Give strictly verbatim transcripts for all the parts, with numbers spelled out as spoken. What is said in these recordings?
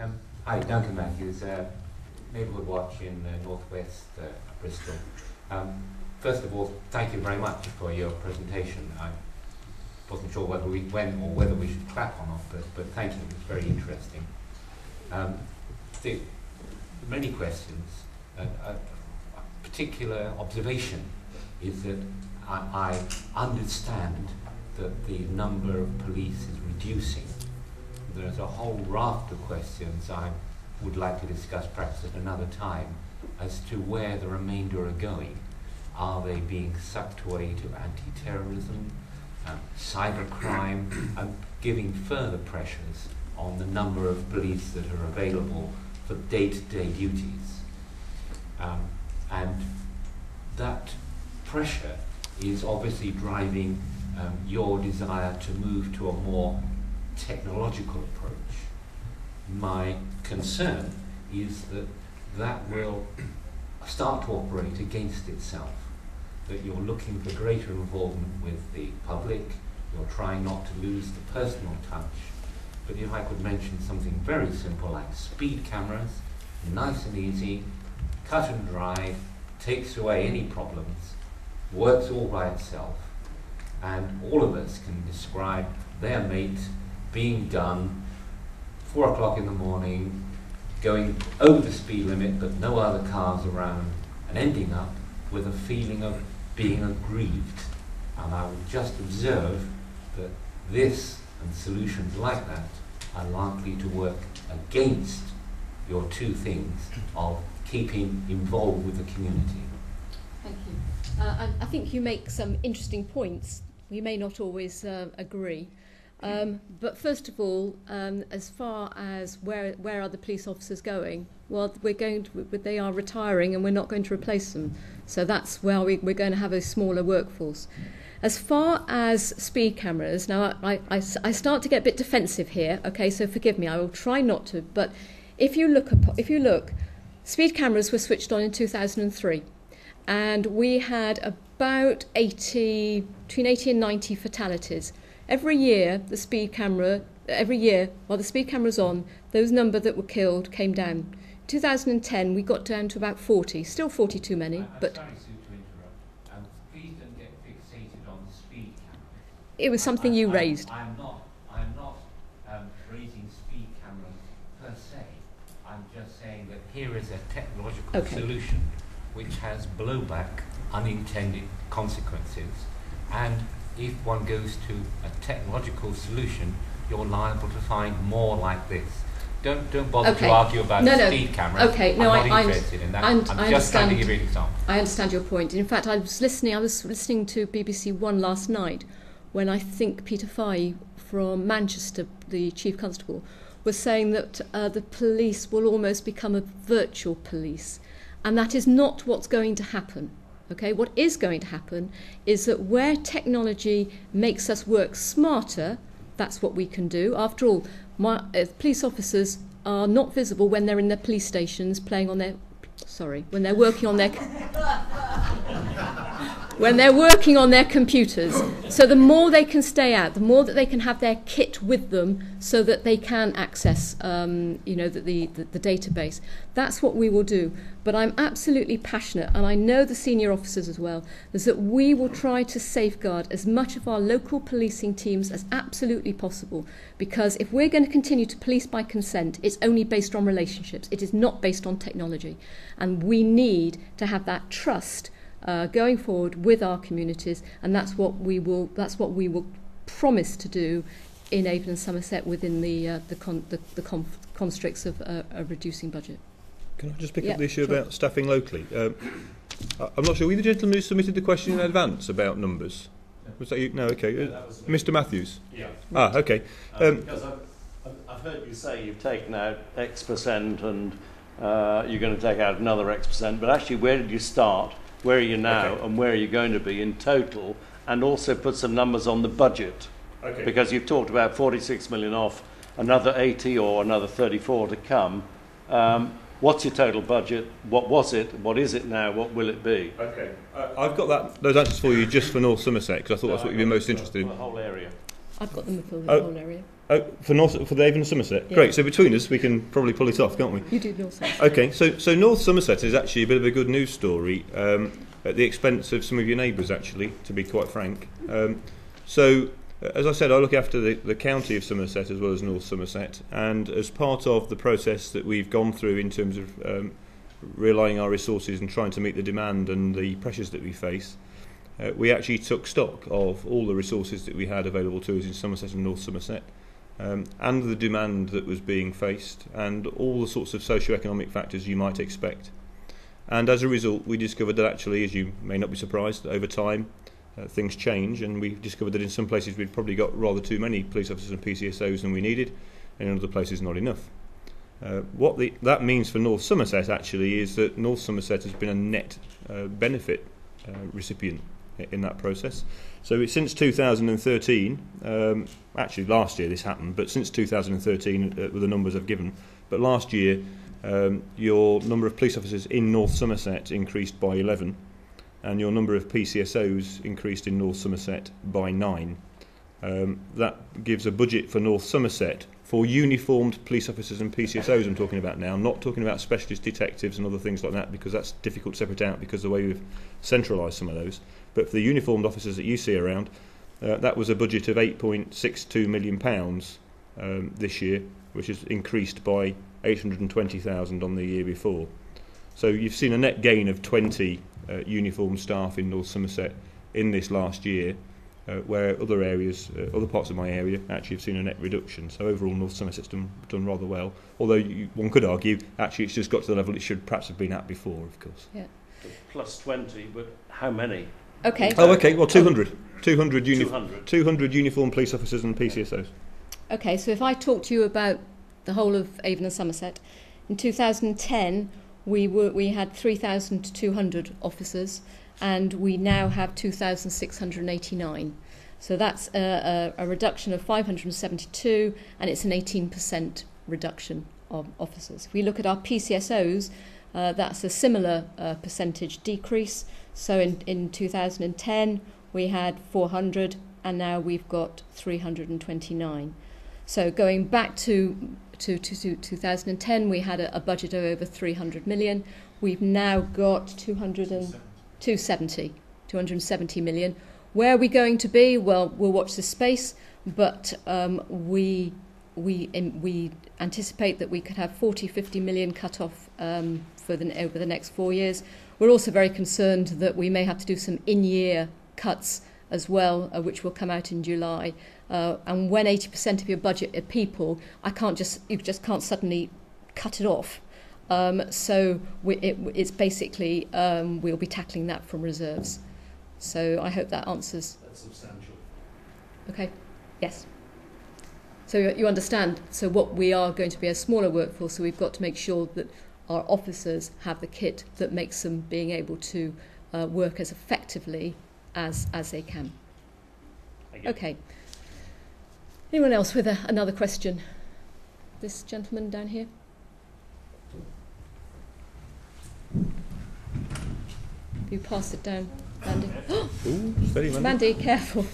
Um, hi, Duncan Matthews, uh, Neighbourhood Watch in uh, Northwest uh, Bristol. Um, first of all, thank you very much for your presentation. I wasn't sure whether we went or whether we should clap or not, but, but thank you, it's very interesting. Um, the many questions, uh, a particular observation is that I, I understand that the number of police is reducing. There's a whole raft of questions I would like to discuss perhaps at another time as to where the remainder are going. Are they being sucked away to anti-terrorism, um, cybercrime, and giving further pressures on the number of police that are available for day-to-day duties? Um, and that pressure is obviously driving um, your desire to move to a more technological approach. My concern is that that will start to operate against itself, that you're looking for greater involvement with the public, you're trying not to lose the personal touch. But if I could mention something very simple like speed cameras, nice and easy, cut and dry, takes away any problems, works all by itself, and all of us can describe their mate being done four o'clock in the morning, going over the speed limit but no other cars around, and ending up with a feeling of being aggrieved. And I would just observe that this and solutions like that are likely to work against your two things of keeping involved with the community. Thank you. Uh, I, I think you make some interesting points. We may not always uh, agree. Um, but first of all, um, as far as where where are the police officers going? Well, we're going to, they are retiring, and we're not going to replace them. So that's where we, we're going to have a smaller workforce. As far as speed cameras, now I, I, I start to get a bit defensive here. Okay, so forgive me. I will try not to. But if you look, if you look, speed cameras were switched on in two thousand three, and we had about eighty, between eighty and ninety fatalities. Every year, the speed camera, every year, while the speed camera's on, those number that were killed came down. In two thousand ten, we got down to about forty, still forty too many, I, I'm but... Sorry, Sue, to interrupt. Um, please don't get fixated on the speed camera. It was something I, you I, raised. I, I'm not, I'm not um, raising speed cameras per se. I'm just saying that here is a technological okay. solution which has blowback, unintended consequences, and if one goes to a technological solution, you're liable to find more like this. Don't don't bother okay. to argue about no, no. speed cameras. Okay, no, I'm not I, interested I'm, in that. I'm, I'm, I'm just trying to give you an example. I understand your point. In fact, I was listening. I was listening to B B C One last night, when I think Peter Fahey from Manchester, the chief constable, was saying that uh, the police will almost become a virtual police, and that is not what's going to happen. Okay, what is going to happen is that where technology makes us work smarter, that's what we can do. After all, my, uh, police officers are not visible when they're in their police stations playing on their, sorry, when they're working on their, when they're working on their computers. So the more they can stay out, the more that they can have their kit with them, so that they can access, um, you know, the, the, the database. That's what we will do. But I'm absolutely passionate, and I know the senior officers as well, is that we will try to safeguard as much of our local policing teams as absolutely possible, because if we're going to continue to police by consent, it's only based on relationships. It is not based on technology, and we need to have that trust uh, going forward with our communities, and that's what we will. That's what we will promise to do in Avon and Somerset within the uh, the, con the the conf constricts of uh, a reducing budget. Can I just pick yeah, up the issue sure. about staffing locally? Um, I'm not sure. Were you the gentleman who submitted the question in advance about numbers? No. Was that you? No, okay. No, that was Mister Matthews? Yeah. Ah, okay. Um, um, because I've, I've heard you say you've taken out X percent and uh, you're going to take out another X percent, but actually where did you start, where are you now, okay. and where are you going to be in total, and also put some numbers on the budget. Okay. Because you've talked about forty-six million off, another eighty or another thirty-four to come. Um, What's your total budget? What was it? What is it now? What will it be? Okay, uh, I've got that, those answers for you just for North Somerset, because I thought no, that's what you'd be most interested in. The whole area. I've got them for the oh, whole area. Oh, for North, for Avon and Somerset? Yeah. Great, so between us we can probably pull it off, can't we? You do North Somerset. Okay, so, so North Somerset is actually a bit of a good news story, um, at the expense of some of your neighbours, actually, to be quite frank. Um, so, as I said, I look after the, the county of Somerset as well as North Somerset, and as part of the process that we've gone through in terms of um, relying our resources and trying to meet the demand and the pressures that we face, uh, we actually took stock of all the resources that we had available to us in Somerset and North Somerset, Um, and the demand that was being faced and all the sorts of socio-economic factors you might expect. And as a result, we discovered that actually, as you may not be surprised, over time uh, things change, and we discovered that in some places we'd probably got rather too many police officers and P C S Os than we needed, and in other places not enough. Uh, what the, that means for North Somerset actually is that North Somerset has been a net uh, benefit uh, recipient in that process. So it's since two thousand thirteen, um, actually last year this happened, but since two thousand thirteen uh, with the numbers I've given, but last year um, your number of police officers in North Somerset increased by eleven and your number of P C S Os increased in North Somerset by nine. Um, that gives a budget for North Somerset for uniformed police officers and P C S Os I'm talking about now, I'm not talking about specialist detectives and other things like that, because that's difficult to separate out because of the way we've centralised some of those. But for the uniformed officers that you see around, uh, that was a budget of eight point six two million pounds um, this year, which has increased by eight hundred twenty thousand pounds on the year before. So you've seen a net gain of twenty uh, uniformed staff in North Somerset in this last year, uh, where other areas, uh, other parts of my area, actually have seen a net reduction. So overall North Somerset's done, done rather well, although you, one could argue actually it's just got to the level it should perhaps have been at before, of course. Yeah. Plus twenty, but how many? Okay. Oh, okay. Well, two hundred. two hundred, uni- two hundred. two hundred uniformed police officers and P C S Os. Okay, so if I talk to you about the whole of Avon and Somerset, in two thousand ten we were we had three thousand two hundred officers and we now have two thousand six hundred eighty-nine. So that's a, a, a reduction of five hundred seventy-two and it's an eighteen percent reduction of officers. If we look at our P C S Os, Uh, that's a similar uh, percentage decrease. So in, in two thousand ten we had four hundred and now we've got three hundred twenty-nine. So going back to, to, to, to two thousand ten we had a, a budget of over three hundred million. We've now got two hundred and, two hundred seventy, two hundred seventy million. Where are we going to be? Well, we'll watch this space, but um, we... We, in, we anticipate that we could have forty, fifty million cut off um, for the, over the next four years. We're also very concerned that we may have to do some in-year cuts as well, uh, which will come out in July. Uh, and when eighty percent of your budget are people, I can't just you just can't suddenly cut it off. Um, so we, it, it's basically um, we'll be tackling that from reserves. So I hope that answers. That's substantial. Okay. Yes. So you understand, so what we are going to be a smaller workforce, so we've got to make sure that our officers have the kit that makes them being able to uh, work as effectively as, as they can. Okay. Anyone else with a, another question? This gentleman down here. You pass it down, Mandy. Ooh, very Mandy. Mandy, careful.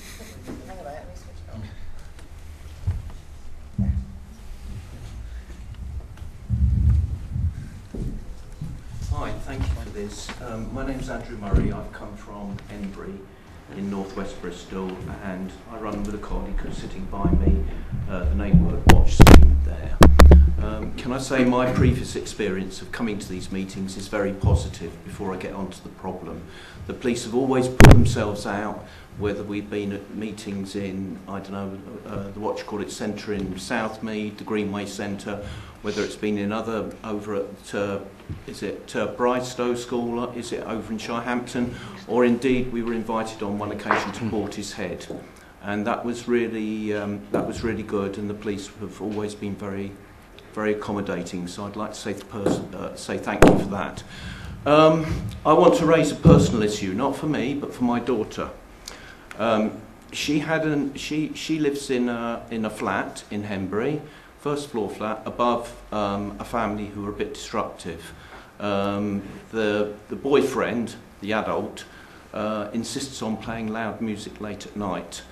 Hi, thank you for this. Um, my name's Andrew Murray. I've come from Embry in North West Bristol, and I run with a colleague who's sitting by me, uh, the neighbourhood watch scheme there. Um, can I say my previous experience of coming to these meetings is very positive before I get on to the problem. The police have always put themselves out, whether we've been at meetings in, I don't know, uh, the what you call it, centre in Southmead, the Greenway Centre, whether it's been in other, over at, uh, is it uh, Bristow School, is it over in Shirehampton, or indeed we were invited on one occasion to Portishead, and that was really, um, that was really good, and the police have always been very, very accommodating, so I'd like to say, the pers- uh, say thank you for that. Um, I want to raise a personal issue, not for me, but for my daughter. Um, she had an, she she lives in a in a flat in Henbury, first floor flat, above um, a family who are a bit disruptive. Um, the the boyfriend, the adult, uh, insists on playing loud music late at night,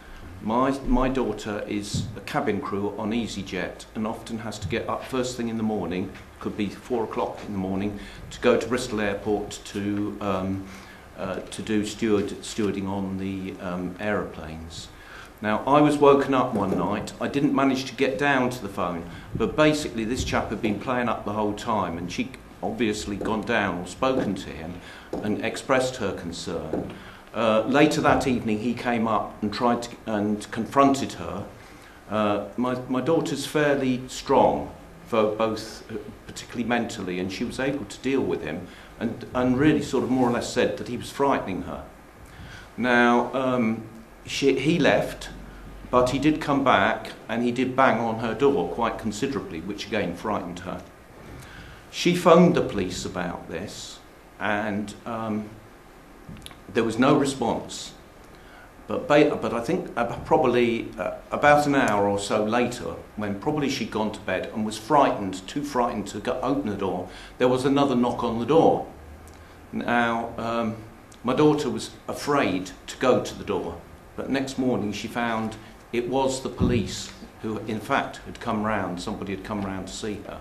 My, my daughter is a cabin crew on EasyJet and often has to get up first thing in the morning, could be four o'clock in the morning, to go to Bristol Airport to, um, uh, to do steward, stewarding on the um, aeroplanes. Now, I was woken up one night. I didn't manage to get down to the phone, but basically this chap had been playing up the whole time, and she'd obviously gone down or spoken to him and expressed her concern. Uh, later that evening, he came up and tried to, and confronted her. Uh, my, my daughter's fairly strong, for both, particularly mentally, and she was able to deal with him, and, and really sort of more or less said that he was frightening her. Now, um, She, he left, but he did come back and he did bang on her door quite considerably, which again frightened her. She phoned the police about this, and um, there was no response. But, but I think probably about an hour or so later, when probably she'd gone to bed and was frightened, too frightened to go open the door, there was another knock on the door. Now, um, my daughter was afraid to go to the door. But next morning she found it was the police who in fact had come round, somebody had come round to see her.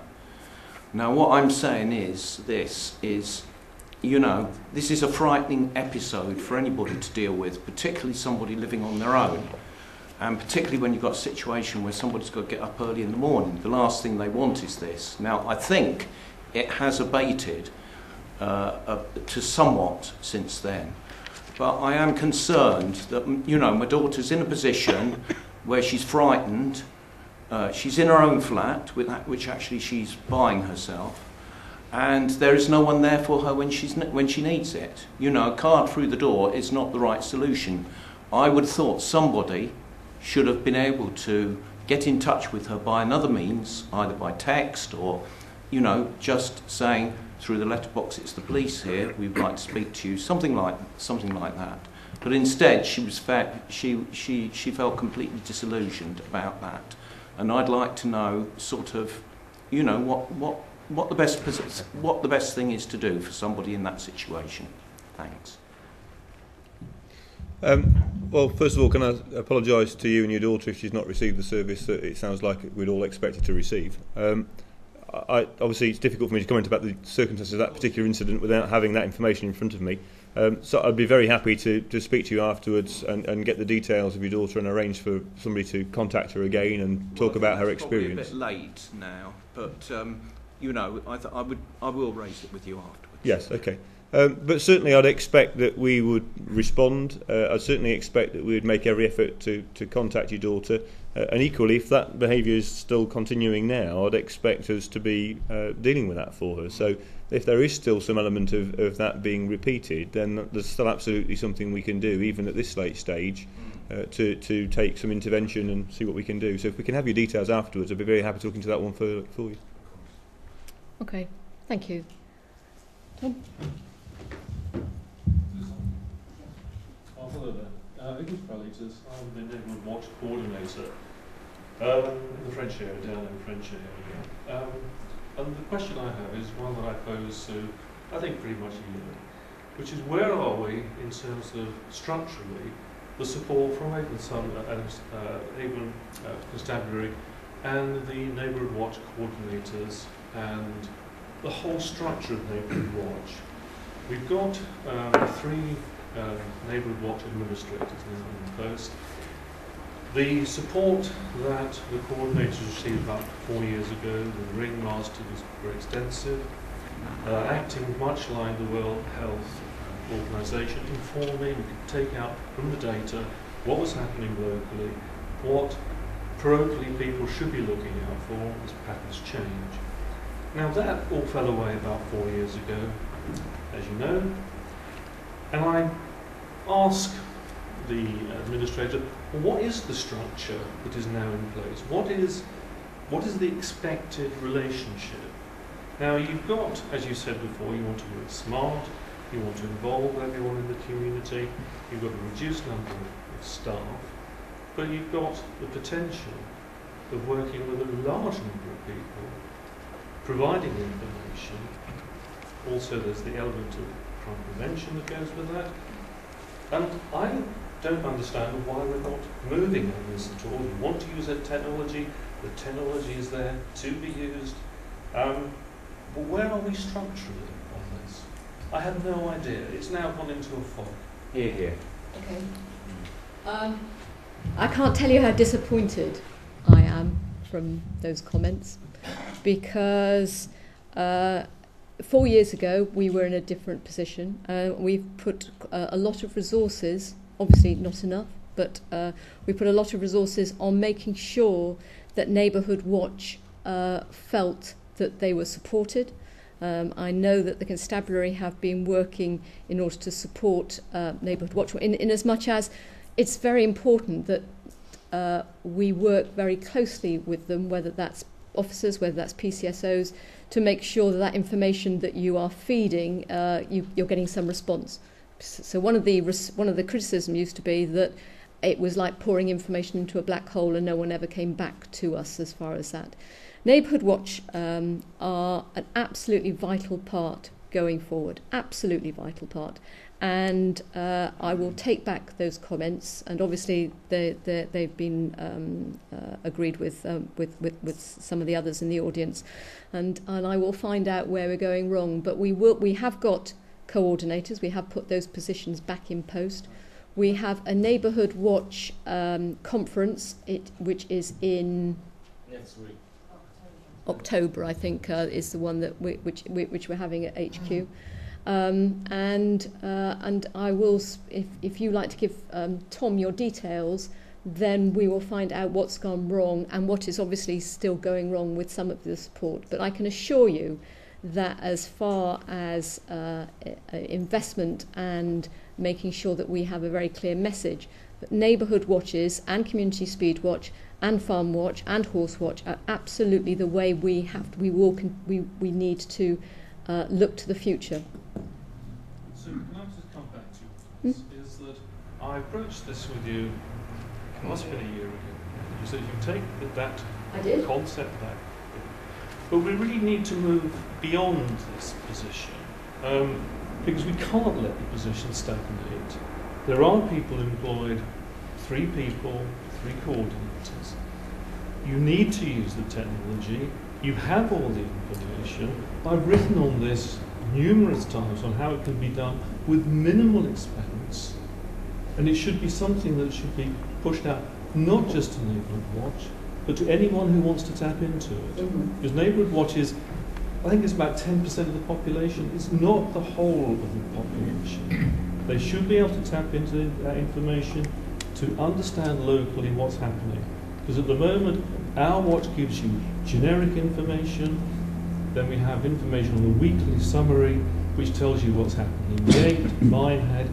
Now what I'm saying is this, is, you know, this is a frightening episode for anybody to deal with, particularly somebody living on their own. And particularly when you've got a situation where somebody's got to get up early in the morning, the last thing they want is this. Now I think it has abated uh, uh, to somewhat since then. But I am concerned that, you know, my daughter's in a position where she's frightened. Uh, she's in her own flat, with that, which actually she's buying herself, and there is no one there for her when she's when she needs it. You know, a card through the door is not the right solution. I would have thought somebody should have been able to get in touch with her by another means, either by text or, you know, just saying, through the letterbox, it's the police here, we'd like to speak to you, something like, something like that. But instead, she, was fair, she, she, she felt completely disillusioned about that. And I'd like to know, sort of, you know, what, what, what, the best, what the best thing is to do for somebody in that situation. Thanks. Um, well, first of all, can I apologise to you and your daughter if she's not received the service that it sounds like we'd all expect her to receive. Um, I, obviously, it's difficult for me to comment about the circumstances of that particular incident without having that information in front of me. Um, so I'd be very happy to, to speak to you afterwards and, and get the details of your daughter and arrange for somebody to contact her again and talk well, about her experience. It's probably a bit late now, but um, you know, I, th I would, I will raise it with you afterwards. Yes, okay. Um, but certainly, I'd expect that we would respond. Uh, I'd certainly expect that we would make every effort to, to contact your daughter. Uh, and equally, if that behaviour is still continuing now, I'd expect us to be uh, dealing with that for her. So if there is still some element of, of that being repeated, then there's still absolutely something we can do, even at this late stage, uh, to, to take some intervention and see what we can do. So if we can have your details afterwards, I'd be very happy talking to that one for, for you. OK. Thank you. Tom? Uh, it was probably just I'm the neighbourhood watch coordinator um, in the French area, down in the French area. Um, and the question I have is one that I pose to, I think, pretty much you, which is where are we in terms of structurally the support from Avon uh, uh, uh, Constabulary and the neighbourhood watch coordinators and the whole structure of neighbourhood watch? We've got um, three. Uh, neighbourhood watch administrators now in post. The support that the coordinators received about four years ago, the Ring Master, was very extensive, uh, acting much like the World Health Organisation, informing, we could take out from the data what was happening locally, what parochially people should be looking out for as patterns change. Now that all fell away about four years ago, as you know. And I ask the administrator, well, what is the structure that is now in place? What is, what is the expected relationship? Now you've got, as you said before, you want to work smart, you want to involve everyone in the community, you've got a reduced number of staff, but you've got the potential of working with a large number of people, providing information. Also there's the element of crime prevention that goes with that. And I don't understand why we're not moving on this at all. You want to use that technology, the technology is there to be used. Um, but where are we structurally on this? I have no idea. It's now gone into a fog. Here, here. Okay. Um, I can't tell you how disappointed I am from those comments, because uh, four years ago we were in a different position. Uh, we've put uh, a lot of resources, obviously not enough, but uh, we put a lot of resources on making sure that Neighbourhood Watch uh, felt that they were supported. Um, I know that the Constabulary have been working in order to support uh, Neighbourhood Watch, in, in as much as it's very important that uh, we work very closely with them, whether that's officers, whether that's P C S Os, to make sure that that information that you are feeding, uh, you, you're getting some response. So one of the one of the criticism used to be that it was like pouring information into a black hole and no one ever came back to us as far as that. Neighbourhood Watch um, are an absolutely vital part going forward, absolutely vital part. And uh, I will take back those comments, and obviously they, they, they've been um, uh, agreed with, um, with, with, with some of the others in the audience. And, and I will find out where we're going wrong, but we, will, we have got coordinators, we have put those positions back in post. We have a Neighbourhood Watch um, conference, it, which is in next week. October, I think, uh, is the one that we, which which we're having at H Q, um, and uh, and I will, if if you like to give um, Tom your details, then we will find out what's gone wrong and what is obviously still going wrong with some of the support. But I can assure you that as far as uh, investment and making sure that we have a very clear message, that Neighbourhood Watches and Community Speed Watch and Farm Watch and Horse Watch are absolutely the way we have to, we will con we we need to uh, look to the future. So can I just come back to you? Hmm? Is that I approached this with you? It must have been a year ago. You said you take that concept back. But we really need to move beyond this position, um, because we can't let the position stagnate. There are people employed, three people, three coordinators. You need to use the technology. You have all the information. I've written on this numerous times on how it can be done with minimal expense, and it should be something that should be pushed out, not just to Neighbourhood Watch, but to anyone who wants to tap into it. Mm-hmm. Because Neighbourhood Watch is, I think it's about ten percent of the population. It's not the whole of the population. They should be able to tap into that information to understand locally what's happening. Because at the moment, our watch gives you generic information, then we have information on the weekly summary, which tells you what's happening in Gate, Minehead.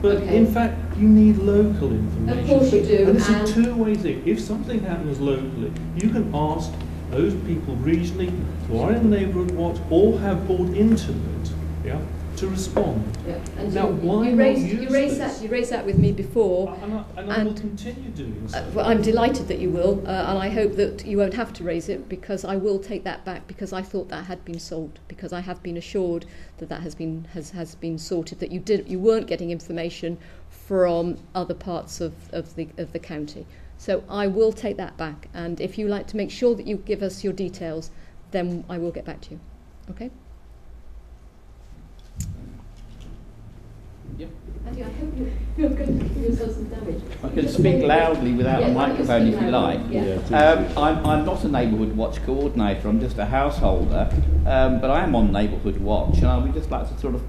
But okay. in fact, you need local information. Of course you do. And it's a two-way thing. If something happens locally, you can ask those people regionally who are in the Neighbourhood Watch or have bought into it, yeah, to respond. Yeah. And now, you, why you raised, you raised that you raised that with me before, uh, and I, and I and will continue doing so. Uh, well, I'm delighted that you will, uh, and I hope that you won't have to raise it, because I will take that back, because I thought that had been solved, because I have been assured that that has been has has been sorted, that you did you weren't getting information from other parts of of the of the county. So I will take that back, and if you like to make sure that you give us your details, then I will get back to you. Okay. Yep. Andy, I hope you, you're going to give yourself some damage. I can speak loudly without yeah, a microphone if you like. Yeah. Yeah, um, I'm, I'm not a Neighbourhood Watch coordinator, I'm just a householder, um, but I am on Neighbourhood Watch, and I would just like to sort of,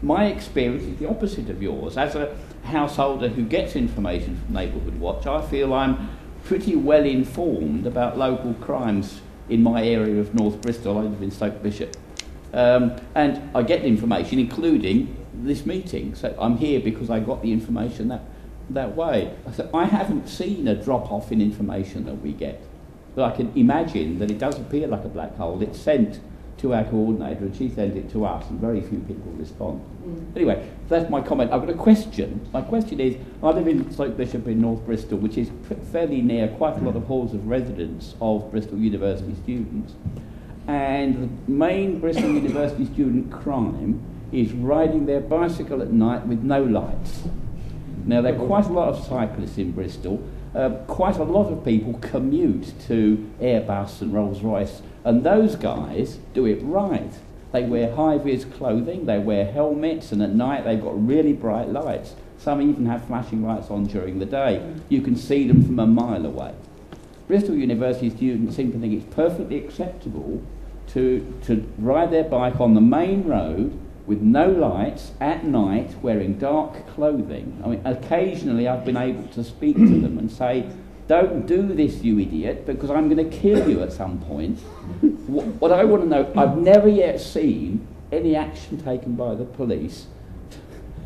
my experience is the opposite of yours. As a householder who gets information from Neighbourhood Watch, I feel I'm pretty well informed about local crimes in my area of North Bristol. I live in Stoke Bishop. Um, and I get information, including this meeting. So I'm here because I got the information that, that way. So I haven't seen a drop-off in information that we get. But I can imagine that it does appear like a black hole. It's sent to our coordinator and she sends it to us, and very few people respond. Mm. Anyway, that's my comment. I've got a question. My question is, I live in Stoke Bishop in North Bristol, which is fairly near quite a lot of halls of residence of Bristol University students. And the main Bristol University student crime is riding their bicycle at night with no lights. Now, there are quite a lot of cyclists in Bristol. Uh, quite a lot of people commute to Airbus and Rolls-Royce, and those guys do it right. They wear high-vis clothing, they wear helmets, and at night they've got really bright lights. Some even have flashing lights on during the day. You can see them from a mile away. Bristol University students seem to think it's perfectly acceptable to, to ride their bike on the main road with no lights, at night, wearing dark clothing. I mean, occasionally I've been able to speak to them and say, don't do this, you idiot, because I'm going to kill you at some point. What, what I want to know, I've never yet seen any action taken by the police.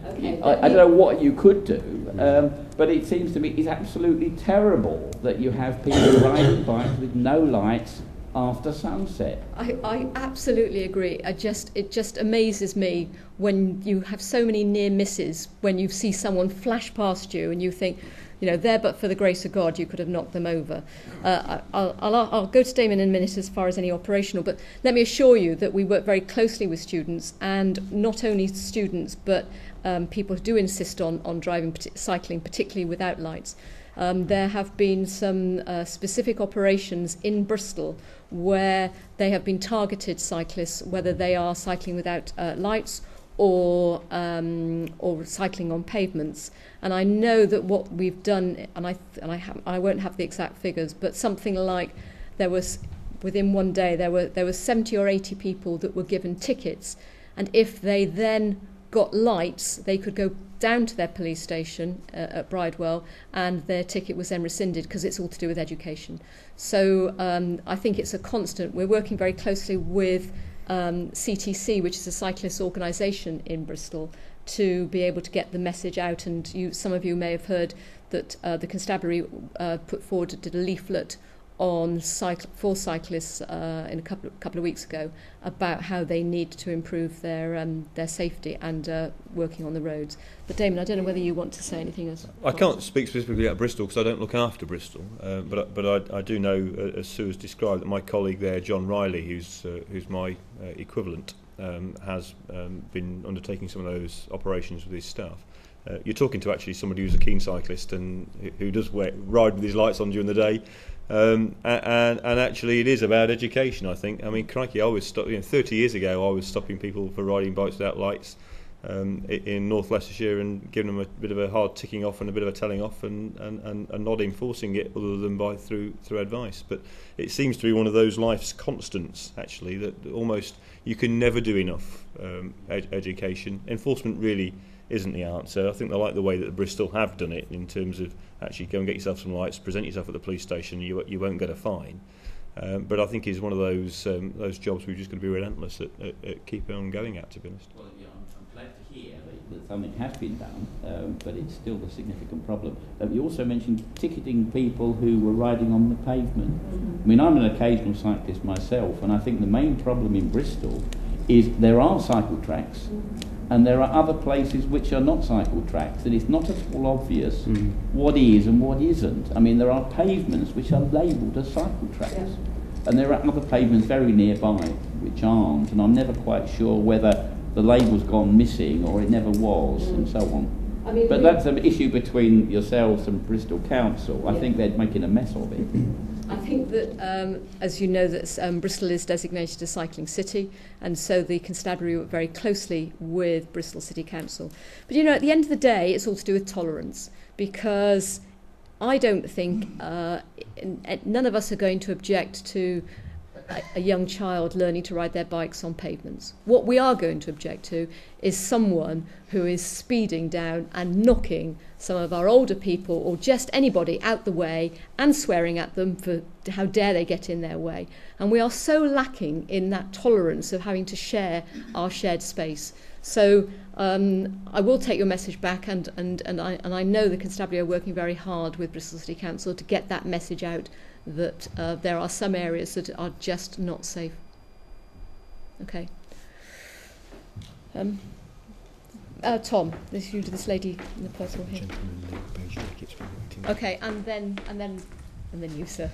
Okay, I, I don't know what you could do, um, but it seems to me it's absolutely terrible that you have people riding bikes with no lights after sunset. I, I absolutely agree. I just it just amazes me when you have so many near misses, when you see someone flash past you and you think, you know, there but for the grace of God you could have knocked them over. Uh, I'll, I'll, I'll go to Damon in a minute as far as any operational, but let me assure you that we work very closely with students, and not only students but um, people who do insist on, on driving, cycling, particularly without lights. Um, there have been some uh, specific operations in Bristol where they have been targeted cyclists, whether they are cycling without uh, lights or, um, or cycling on pavements. And I know that what we've done, and I, and I, ha I won't have the exact figures, but something like there was, within one day, there were, there were seventy or eighty people that were given tickets. And if they then got lights, they could go down to their police station uh, at Bridewell, and their ticket was then rescinded because it's all to do with education. So um, I think it's a constant. We're working very closely with um, C T C, which is a cyclist organisation in Bristol, to be able to get the message out. And you, some of you may have heard that uh, the Constabulary uh, put forward, did a leaflet on cycle, for cyclists uh, in a couple of, couple of weeks ago about how they need to improve their um, their safety and uh, working on the roads. But Damon, I don't know whether you want to say anything else. I can't speak specifically about Bristol because I don't look after Bristol, uh, but but I, I do know, uh, as Sue has described, that my colleague there, John Riley, who's uh, who's my uh, equivalent, um, has um, been undertaking some of those operations with his staff. Uh, you're talking to actually somebody who's a keen cyclist and who does wear, ride with his lights on during the day. Um, and, and actually it is about education, I think. I mean, crikey, I was stopping, you know, thirty years ago I was stopping people for riding bikes without lights um, in North Leicestershire and giving them a bit of a hard ticking off and a bit of a telling off, and, and, and, and not enforcing it other than by through through advice. But it seems to be one of those life's constants, actually, that almost you can never do enough um, ed education. Enforcement really isn't the answer. I think they like the way that Bristol have done it in terms of actually go and get yourself some lights, present yourself at the police station, you, you won't get a fine. Um, but I think it's one of those um, those jobs we've just got to be relentless at, at, at keeping on going at, to be honest. Well, yeah, I'm glad to hear that, that something has been done, um, but it's still a significant problem. Um, you also mentioned ticketing people who were riding on the pavement. Mm-hmm. I mean, I'm an occasional cyclist myself, and I think the main problem in Bristol is there are cycle tracks, mm-hmm. and there are other places which are not cycle tracks, and it's not at all obvious mm. what is and what isn't. I mean, there are pavements which are labelled as cycle tracks, yeah. and there are other pavements very nearby which aren't, and I'm never quite sure whether the label's gone missing or it never was, mm. and so on. I mean, but that's an issue between yourselves and Bristol Council. Yeah. I think they're making a mess of it. I think that, um, as you know, that um, Bristol is designated a cycling city, and so the Constabulary work very closely with Bristol City Council. But, you know, at the end of the day, it's all to do with tolerance, because I don't think uh, none of us are going to object to a young child learning to ride their bikes on pavements. What we are going to object to is someone who is speeding down and knocking some of our older people or just anybody out the way and swearing at them for how dare they get in their way. And we are so lacking in that tolerance of having to share our shared space. So um, I will take your message back, and, and, and, I, and I know the Constabulary are working very hard with Bristol City Council to get that message out, that uh, there are some areas that are just not safe. Okay. Um, uh, Tom, this you to this lady in the purple here. Okay, and then and then and then you, sir.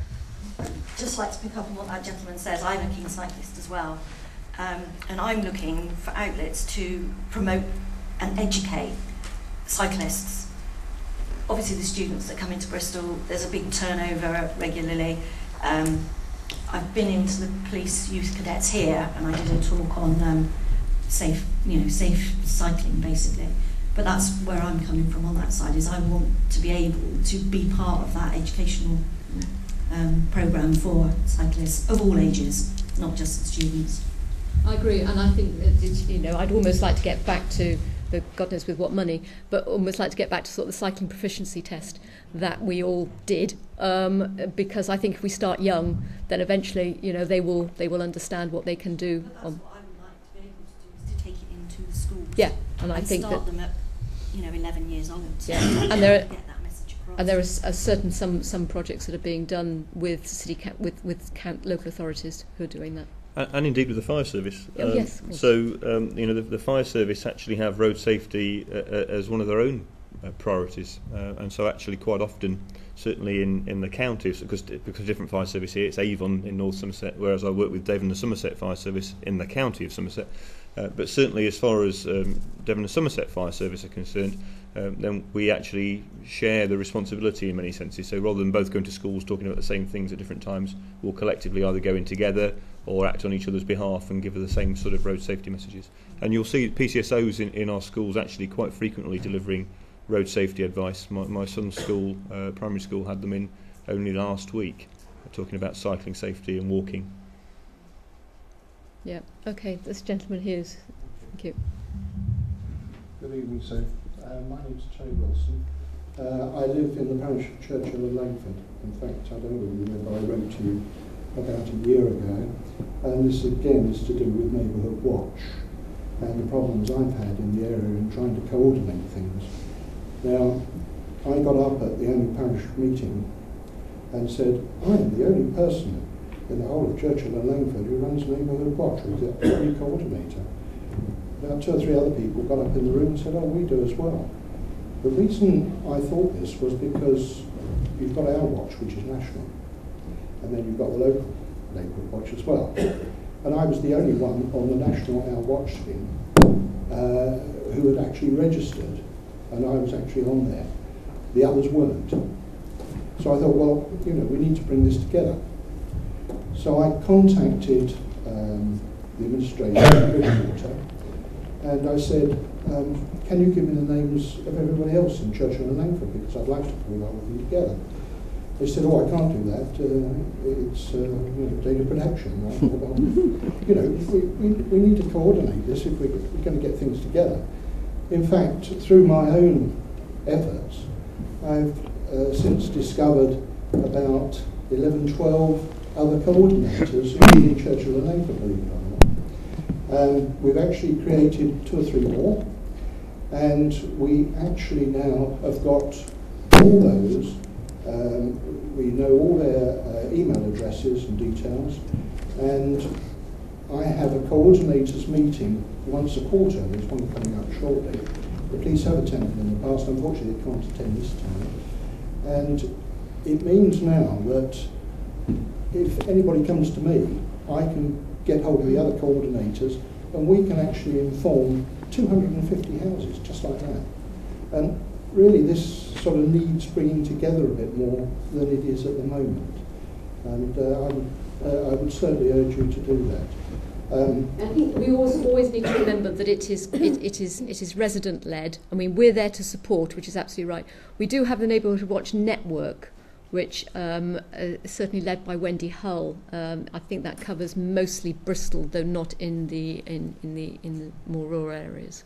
Just like to pick up on what that gentleman says. I'm a keen cyclist as well, um, and I'm looking for outlets to promote and educate cyclists obviously the students that come into Bristol, there's a big turnover regularly. Um, I've been into the police youth cadets here, and I did a talk on um, safe, you know, safe cycling basically. But that's where I'm coming from on that side, is I want to be able to be part of that educational um, programme for cyclists of all ages, not just students. I agree, and I think that it, you know, I'd almost like to get back to the God knows with what money, but almost like to get back to sort of the cycling proficiency test that we all did, um, because I think if we start young, then eventually, you know, they will they will understand what they can do. But that's on, what I would like to be able to do is to take it into the schools. Yeah, and I and think start that, them at, you know, eleven years old. Yeah, and there. Are, And there are a certain some some projects that are being done with city ca with with camp, local authorities who are doing that, and, and indeed with the fire service. Oh, um, yes, of course. So um, you know, the, the fire service actually have road safety uh, as one of their own uh, priorities, uh, and so actually quite often, certainly in in the counties, because because different fire service here, it's Avon in North Somerset, whereas I work with Devon and Somerset Fire Service in the county of Somerset. Uh, but certainly, as far as um, Devon and Somerset Fire Service are concerned, um, then we actually share the responsibility in many senses. So rather than both going to schools talking about the same things at different times, we'll collectively either go in together or act on each other's behalf and give the same sort of road safety messages. And you'll see P C S Os in, in our schools actually quite frequently delivering road safety advice. My, my son's school, uh, primary school, had them in only last week, talking about cycling safety and walking. Yeah, okay, this gentleman here is. Thank you. Good evening, sir. Uh, my name's Jay Wilson. Uh, I live in the parish of Churchill and Langford. In fact, I don't remember, I wrote to you about a year ago. And this again is to do with Neighbourhood Watch and the problems I've had in the area in trying to coordinate things. Now, I got up at the only parish meeting and said, I'm the only person in the whole of Churchill and Langford who runs Neighbourhood Watch, who's the primary coordinator. Now, two or three other people got up in the room and said, oh, we do as well. The reason I thought this was because you've got our watch, which is national, and then you've got the local Neighbourhood Watch as well. And I was the only one on the national Our Watch scheme uh, who had actually registered, and I was actually on there. The others weren't. So I thought, well, you know, we need to bring this together. So I contacted um, the administrator and I said, um, can you give me the names of everybody else in Churchill and Langford, because I'd like to pull all of them together. They said, oh, I can't do that, uh, it's uh, you know, data protection. Right? Well, you know, we, we, we need to coordinate this if we, we're going to get things together. In fact, through my own efforts, I've uh, since discovered about eleven, twelve other coordinators in Churchill and Langford, believe it or not. Um, we've actually created two or three more, and we actually now have got all those. Um, we know all their uh, email addresses and details, and I have a coordinators meeting once a quarter. There's one coming up shortly. The police have attended in the past, unfortunately they can't attend this time. And it means now that if anybody comes to me, I can get hold of the other coordinators and we can actually inform two hundred and fifty houses, just like that. And really this sort of needs bringing together a bit more than it is at the moment. And uh, I, would, uh, I would certainly urge you to do that. Um, I think we also always need to remember that it is it, it is it is resident led. I mean, we're there to support, which is absolutely right. We do have the Neighbourhood Watch network, which um, is certainly led by Wendy Hull. Um, I think that covers mostly Bristol, though not in the in, in the in the more rural areas.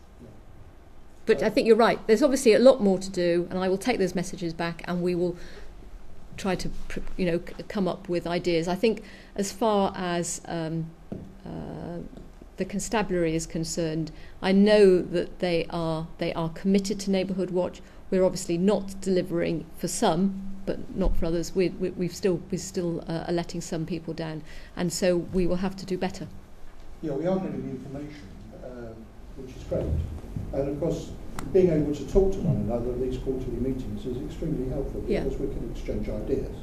But I think you're right. There's obviously a lot more to do, and I will take those messages back, and we will try to you know come up with ideas. I think as far as um, uh, the constabulary is concerned, I know that they are they are committed to Neighbourhood Watch. We're obviously not delivering for some, but not for others. We, we, we've still, we're still uh, are letting some people down, and so we will have to do better. Yeah, we are getting the information, uh, which is great. And of course, being able to talk to one another at these quarterly meetings is extremely helpful, because yeah. we can exchange ideas.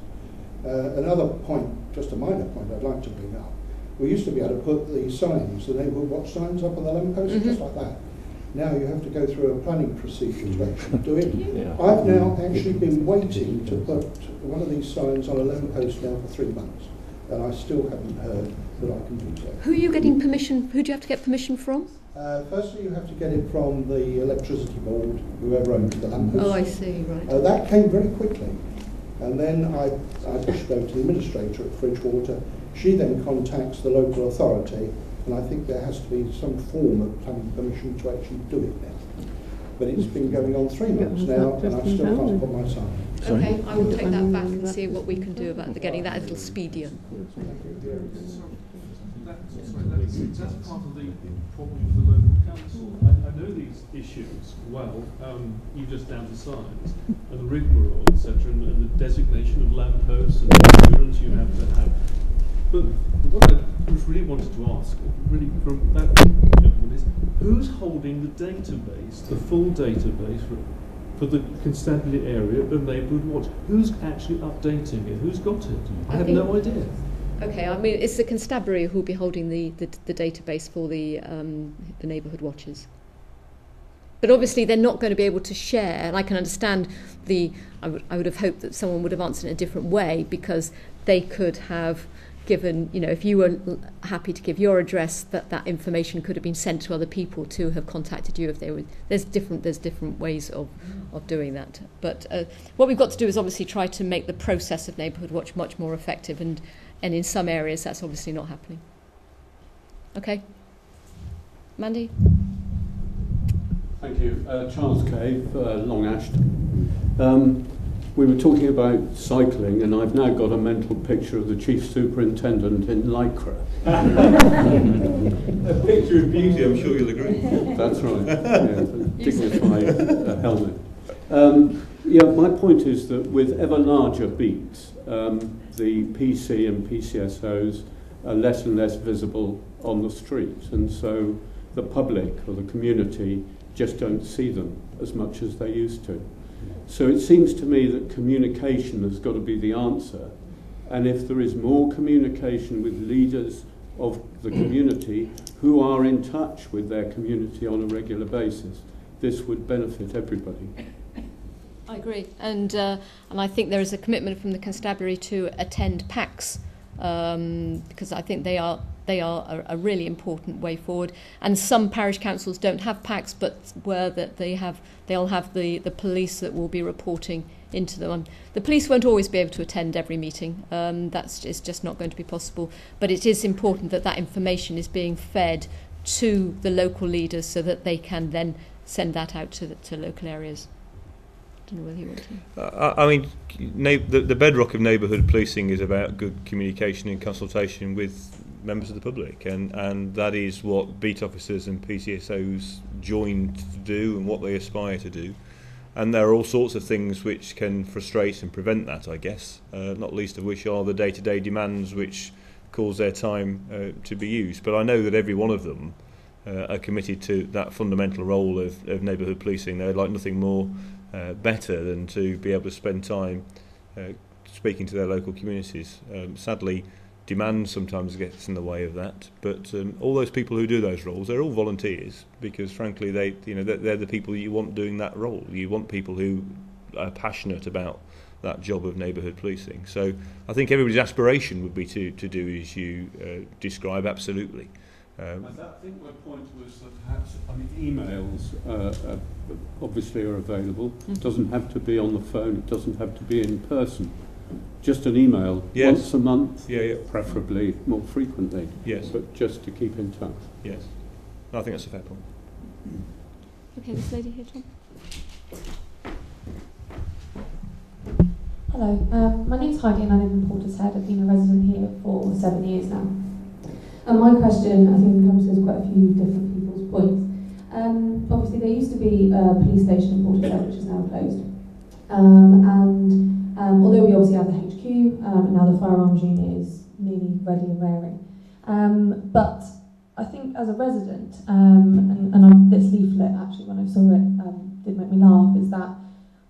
Uh, another point, just a minor point I'd like to bring up, we used to be able to put the signs, the Neighbourhood Watch signs up on the lamppost, mm-hmm. just like that. Now you have to go through a planning procedure to actually do it. Yeah. I've now actually been waiting to put one of these signs on a lamppost now for three months, and I still haven't heard that I can do so. Who are you getting permission, who do you have to get permission from? Uh, firstly, you have to get it from the electricity board, whoever owns the lamppost. Oh, I see, right. Uh, that came very quickly. And then I, I pushed over to the administrator at Bridgewater. She then contacts the local authority, and I think there has to be some form of planning permission to actually do it now. But it's been going on three months now, and I still can't put my sign. Okay, I will take that back and see what we can do about the getting that a little speedier. That's part of the problem with the local council. I, I know these issues well. Um, you just down to signs and the rigmarole, et cetera, and, and the designation of lampposts and the insurance you have to have. But what I really wanted to ask, really from that gentleman, is who's holding the database, the full database for, for the Constantinary area and neighbourhood watch? Who's actually updating it? Who's got it? I, I have no idea. Okay, I mean, it's the constabulary who'll be holding the, the, the database for the, um, the neighbourhood watches. But obviously they're not going to be able to share, and I can understand the, I would, I would have hoped that someone would have answered in a different way, because they could have given, you know, if you were happy to give your address, that that information could have been sent to other people to have contacted you if they were, there's different, there's different ways of, of doing that. But uh, what we've got to do is obviously try to make the process of neighbourhood watch much more effective, and And in some areas, that's obviously not happening. Okay. Mandy? Thank you. Uh, Charles Cave, uh, Long Ashton. Um, we were talking about cycling, and I've now got a mental picture of the chief superintendent in Lycra. A picture of beauty, I'm sure you'll agree. That's right. Yeah, dignified uh, helmet. Um, yeah, my point is that with ever larger beats, um, the P C and P C S Os are less and less visible on the streets, and so the public or the community just don't see them as much as they used to. So it seems to me that communication has got to be the answer, and if there is more communication with leaders of the community who are in touch with their community on a regular basis, this would benefit everybody. I agree, and uh, and I think there is a commitment from the constabulary to attend P A Cs, um, because I think they are they are a, a really important way forward. And some parish councils don't have P A Cs, but where that they have, they'll have the the police that will be reporting into them. The police won't always be able to attend every meeting. Um, that's it's just not going to be possible. But it is important that that information is being fed to the local leaders so that they can then send that out to the, to local areas. Uh, I mean, the, the bedrock of neighbourhood policing is about good communication and consultation with members of the public, and, and that is what beat officers and P C S Os join to do and what they aspire to do. And there are all sorts of things which can frustrate and prevent that, I guess, uh, not least of which are the day-to-day demands which cause their time uh, to be used. But I know that every one of them uh, are committed to that fundamental role of, of neighbourhood policing. They'd like nothing more Uh, better than to be able to spend time uh, speaking to their local communities. Um, sadly, demand sometimes gets in the way of that, but um, all those people who do those roles, they're all volunteers, because frankly they, you know, they're, they're the people you want doing that role. You want people who are passionate about that job of neighbourhood policing. So I think everybody's aspiration would be to, to do as you uh, describe, absolutely. Um, and that, I think my point was that perhaps, I mean, emails uh, uh, obviously are available. Mm. It doesn't have to be on the phone, it doesn't have to be in person. Just an email, yes. Once a month, yeah, yeah. Preferably more frequently, yes. But just to keep in touch. Yes, I think that's a fair point. Okay, this lady here, Tom. Hello, um, my name's Heidi and I live in Portishead. I've been a resident here for seven years now. And my question, I think, comes to quite a few different people's points. Um, obviously, there used to be a police station in Portishead, which is now closed. Um, and um, although we obviously have the H Q, um, and now the firearms unit is nearly ready and raring. Um, but I think as a resident, um, and, and I'm, this leaflet, actually, when I saw it, um, did make me laugh, is that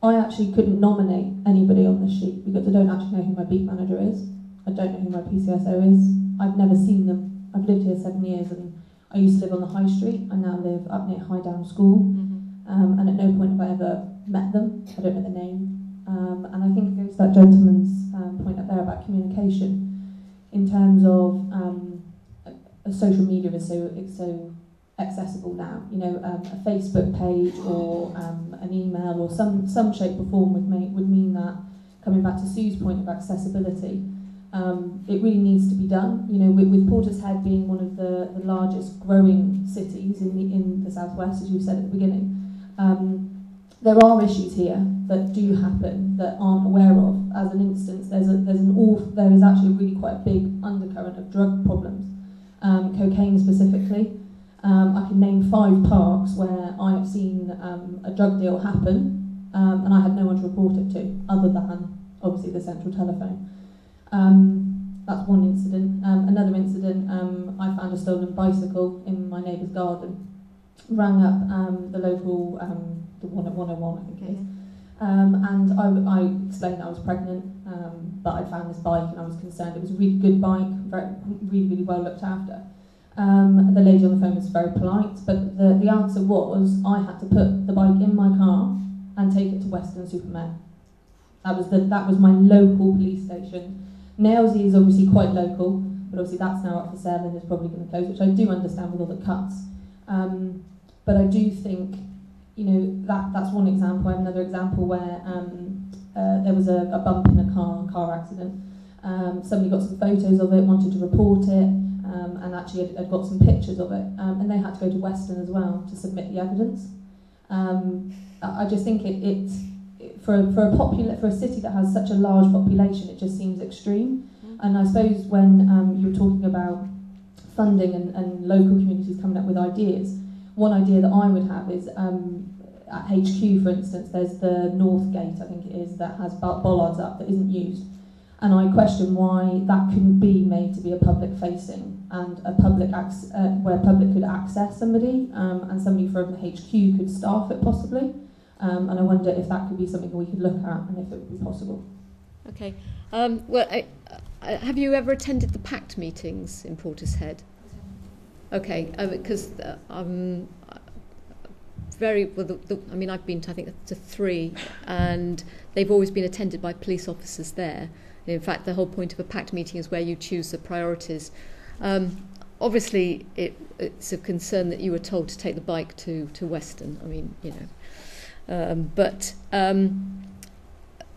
I actually couldn't nominate anybody on the sheet because I don't actually know who my beat manager is. I don't know who my P C S O is. I've never seen them. I've lived here seven years and I used to live on the High Street. I now live up near High Down School, mm-hmm. um, and at no point have I ever met them. I don't know their name, um, and I think it goes to that gentleman's um, point up there about communication, in terms of um, a, a social media is so it's so accessible now. You know, um, a Facebook page or um, an email or some some shape or form would make would mean that. Coming back to Sue's point of accessibility, um, it really needs to be done. You know, with, with Portishead being one of the, the largest growing cities in the in the southwest, as you said at the beginning, um, there are issues here that do happen that aren't aware of. As an instance, there's a there's an awful, there is actually really quite a big undercurrent of drug problems, um, cocaine specifically. Um, I can name five parks where I have seen um, a drug deal happen. Um, and I had no one to report it to, other than, obviously, the central telephone. Um, that's one incident. Um, another incident, um, I found a stolen bicycle in my neighbour's garden. Rang up um, the local, um, the one at one oh one, I think it is. Um, and I, I explained I was pregnant, um, but I found this bike and I was concerned. It was a really good bike, very, really, really well looked after. Um, the lady on the phone was very polite, but the, the answer was, I had to put the bike in my car and take it to Western Super Mare. That was the that was my local police station. Nailsea is obviously quite local, but obviously that's now up for sale and is probably going to close, which I do understand with all the cuts. Um, but I do think, you know, that that's one example. I have another example where um, uh, there was a, a bump in a car car accident. Um, somebody got some photos of it, wanted to report it, um, and actually had, had got some pictures of it, um, and they had to go to Western as well to submit the evidence. Um, I just think it, it, it for for a popula for a city that has such a large population, it just seems extreme. Mm. And I suppose when um, you were talking about funding and, and local communities coming up with ideas, one idea that I would have is um, at H Q, for instance, there's the North Gate, I think it is, that has bollards up that isn't used, and I question why that couldn't be made to be a public facing and a public ac uh, where public could access somebody, um, and somebody from H Q could staff it possibly. Um, and I wonder if that could be something we could look at and if it would be possible. Okay. Um, well, I, I, have you ever attended the PACT meetings in Portishead? Okay, because um, I'm very, well, the, the, I mean, I've been to, I think, to three, and they've always been attended by police officers there. And in fact, the whole point of a PACT meeting is where you choose the priorities. Um, obviously, it, it's a concern that you were told to take the bike to, to Weston. I mean, you know. Um, but um,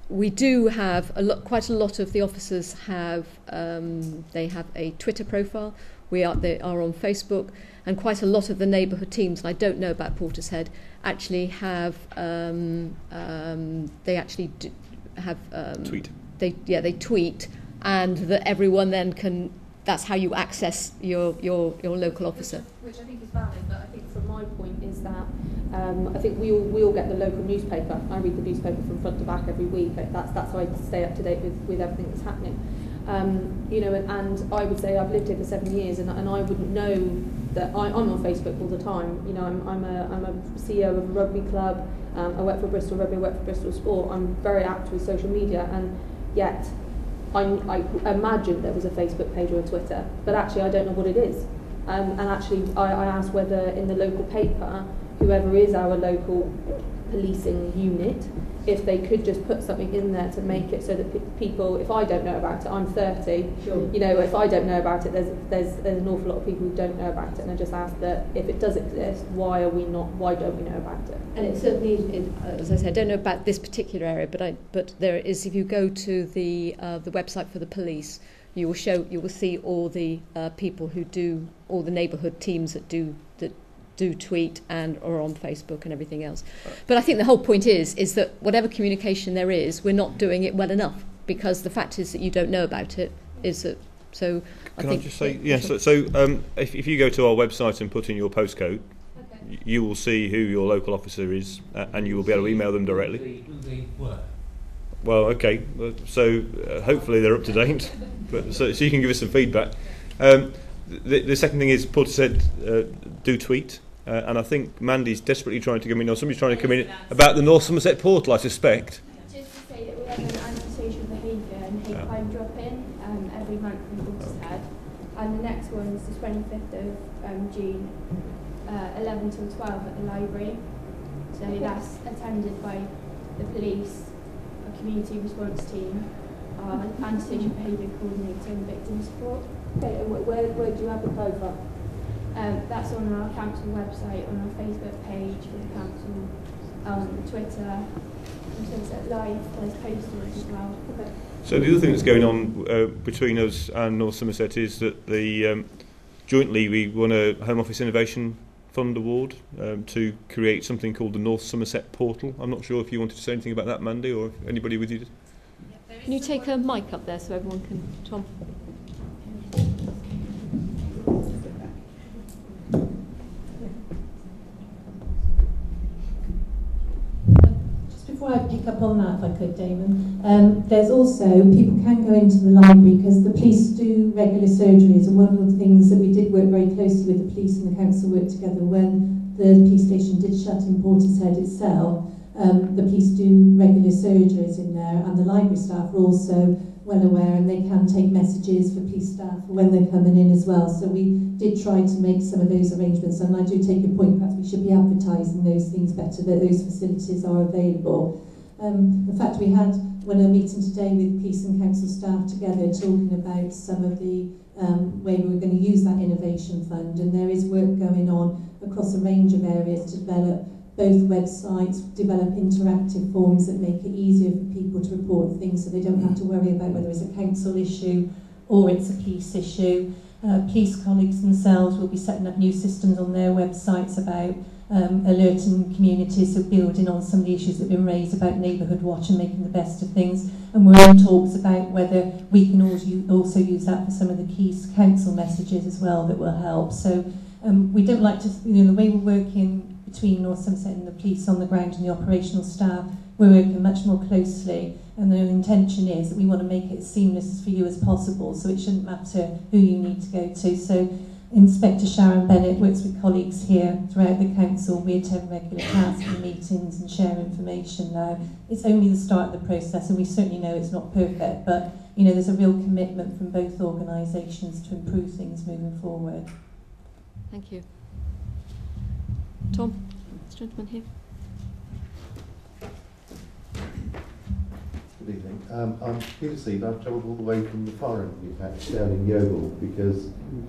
we do have a lot, quite a lot of the officers have um, they have a Twitter profile. We are they are on Facebook, and quite a lot of the neighbourhood teams. And I don't know about Portishead. Actually, have um, um, they actually do have um, tweet? They yeah they tweet, and that everyone then can. That's how you access your your, your local officer. Which I think is valid, but I think from my point is that. Um, I think we all, we all get the local newspaper. I read the newspaper from front to back every week. That's, that's how I stay up to date with, with everything that's happening. Um, you know, and, and I would say I've lived here for seven years, and, and I wouldn't know that I, I'm on Facebook all the time. You know, I'm, I'm, a, I'm a C E O of a rugby club. Um, I work for Bristol Rugby. I work for Bristol Sport. I'm very active with social media, and yet I, I imagined there was a Facebook page or a Twitter, but actually I don't know what it is. Um, and actually, I, I asked whether in the local paper, whoever is our local policing unit, if they could just put something in there to make it so that pe people, if I don't know about it, I'm thirty, sure. You know, if I don't know about it, there's, there's, there's an awful lot of people who don't know about it, and I just ask that if it does exist, why are we not, why don't we know about it? And it certainly, it, as I said, I don't know about this particular area, but I, but there is, if you go to the, uh, the website for the police, you will show, you will see all the uh, people who do, all the neighbourhood teams that do, that do tweet and or on Facebook and everything else. But I think the whole point is is that whatever communication there is, we're not doing it well enough, because the fact is that you don't know about it. Is that so? I Can think I just say yes? Yeah, so so um, if if you go to our website and put in your postcode, okay, you will see who your local officer is, uh, and you will be able to email them directly. Who they were. Well, okay. So uh, hopefully they're up to date, but so so you can give us some feedback. Um, the the second thing is Portishead uh, do tweet. Uh, and I think Mandy's desperately trying to come in, or somebody's trying to come in, about the North Somerset Portal, I suspect. Just to say that we have an antisocial behaviour and hate crime drop in um, every month in Portishead. and the next one's the twenty-fifth of um, June, uh, eleven till twelve at the library. So that's attended by the police, a community response team, our antisocial behaviour coordinator and victim support. Okay, and where, where do you advertise that? Um, that's on our council website, on our Facebook page for the council, um, Twitter, and Twitter Live, there's posters as well. Okay. So the other thing that's going on uh, between us and North Somerset is that the um, jointly we won a Home Office Innovation Fund award um, to create something called the North Somerset Portal. I'm not sure if you wanted to say anything about that, Mandy, or if anybody with you did. Can you take a mic up there so everyone can... Tom. Before I pick up on that, if I could, Damon, um, there's also, people can go into the library because the police do regular surgeries, and one of the things that we did work very closely with the police and the council worked together when the police station did shut in Portishead itself. Um, the police do regular surgeries in there, and the library staff are also well aware, and they can take messages for police staff when they're coming in as well. So we did try to make some of those arrangements, and I do take your point, perhaps we should be advertising those things better, that those facilities are available. Um, in fact, we had when a meeting today with police and council staff together talking about some of the um, way we were going to use that innovation fund, and there is work going on across a range of areas to develop both websites, develop interactive forms that make it easier for people to report things so they don't have to worry about whether it's a council issue or it's a police issue. Uh, police colleagues themselves will be setting up new systems on their websites about um, alerting communities of building on some of the issues that have been raised about neighbourhood watch and making the best of things. And we're in talks about whether we can also use that for some of the key council messages as well that will help. So um, we don't like to, you know, the way we're working between North Somerset and the police on the ground and the operational staff, we're working much more closely, and the intention is that we want to make it as seamless for you as possible, so it shouldn't matter who you need to go to. So Inspector Sharon Bennett works with colleagues here throughout the council. We attend regular council meetings and share information now. It's only the start of the process, and we certainly know it's not perfect, but you know there's a real commitment from both organisations to improve things moving forward. Thank you. Tom, this gentleman here. Good evening. Um, I'm here this evening. I've travelled all the way from the far end of the patch down in Yeovil because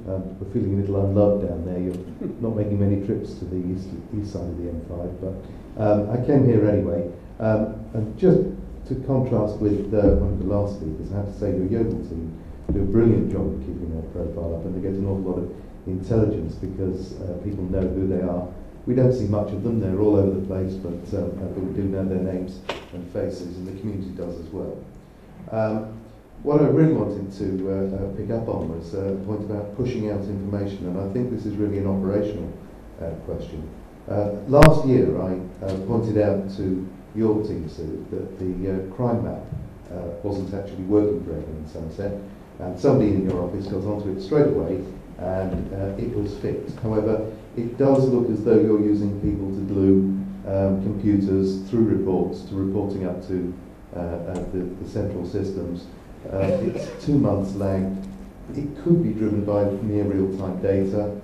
um, we're feeling a little unloved down there. You're not making many trips to the east, east side of the M five, but um, I came here anyway. Um, and just to contrast with uh, one of the last speakers, I have to say your Yeovil team do a brilliant job of keeping their profile up, and they get an awful lot of intelligence because uh, people know who they are. We don't see much of them, they're all over the place, but, um, but we do know their names and faces, and the community does as well. Um, what I really wanted to uh, pick up on was uh, the point about pushing out information, and I think this is really an operational uh, question. Uh, last year I uh, pointed out to your team, Sue, that the uh, crime map uh, wasn't actually working for everyone in Somerset, and somebody in your office got onto it straight away, and uh, it was fixed. However, it does look as though you're using people to glue um, computers through reports to reporting up to uh, uh, the, the central systems. Uh, it's two months lagged. It could be driven by near real-time data.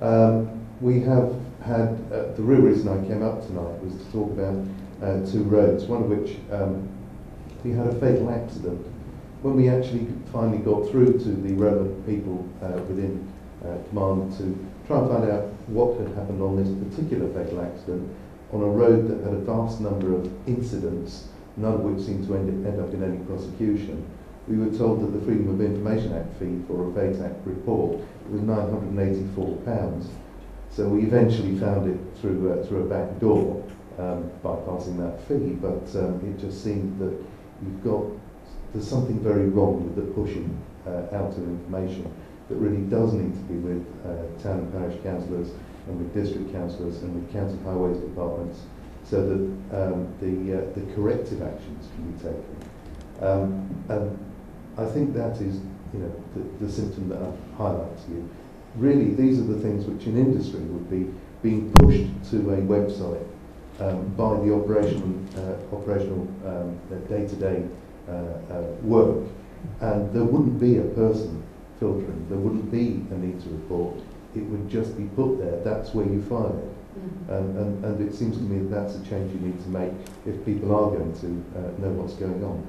Um, we have had, uh, the real reason I came up tonight was to talk about uh, two roads, one of which um, we had a fatal accident. When we actually finally got through to the relevant people uh, within uh, command to try and find out what had happened on this particular fatal accident on a road that had a vast number of incidents, none of which seemed to end, end up in any prosecution, we were told that the Freedom of Information Act fee for a F A T E Act report was nine hundred and eighty-four pounds. So we eventually found it through, uh, through a back door, um, bypassing that fee, but um, it just seemed that you've got there's something very wrong with the pushing uh, out of information that really does need to be with uh, town and parish councillors and with district councillors and with county highways departments so that um, the, uh, the corrective actions can be taken. Um, and I think that is you know, the, the symptom that I've highlighted to you. Really, these are the things which in industry would be being pushed to a website um, by the operation, uh, operational um, day-to-day Uh, uh, work, and there wouldn't be a person filtering, there wouldn't be a meter report. It would just be put there. That's where you find it. Mm-hmm. and, and, and it seems to me that that's a change you need to make if people are going to uh, know what's going on.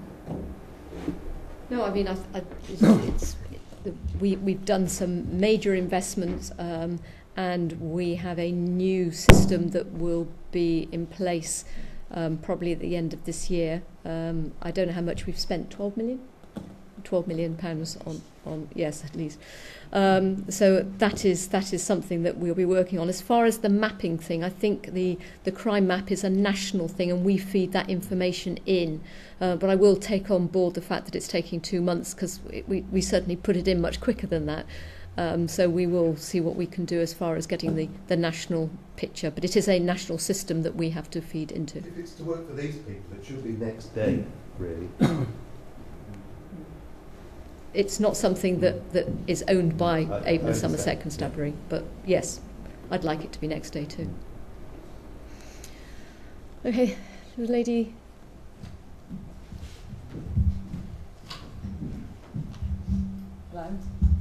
No, I mean, I, I, it's, it's, it, we, we've done some major investments um, and we have a new system that will be in place um, probably at the end of this year. Um, I don't know how much we've spent, twelve million? twelve million pounds on, on yes, at least. Um, so that is that is something that we'll be working on. As far as the mapping thing, I think the the crime map is a national thing, and we feed that information in. Uh, but I will take on board the fact that it's taking two months because we we certainly put it in much quicker than that. Um, so we will see what we can do as far as getting the the national picture. But it is a national system that we have to feed into. If it's to work for these people, it should be next day, really. It's not something that, that is owned by Avon and Somerset Constabulary, but yes, I'd like it to be next day too. Okay, lady. Hello.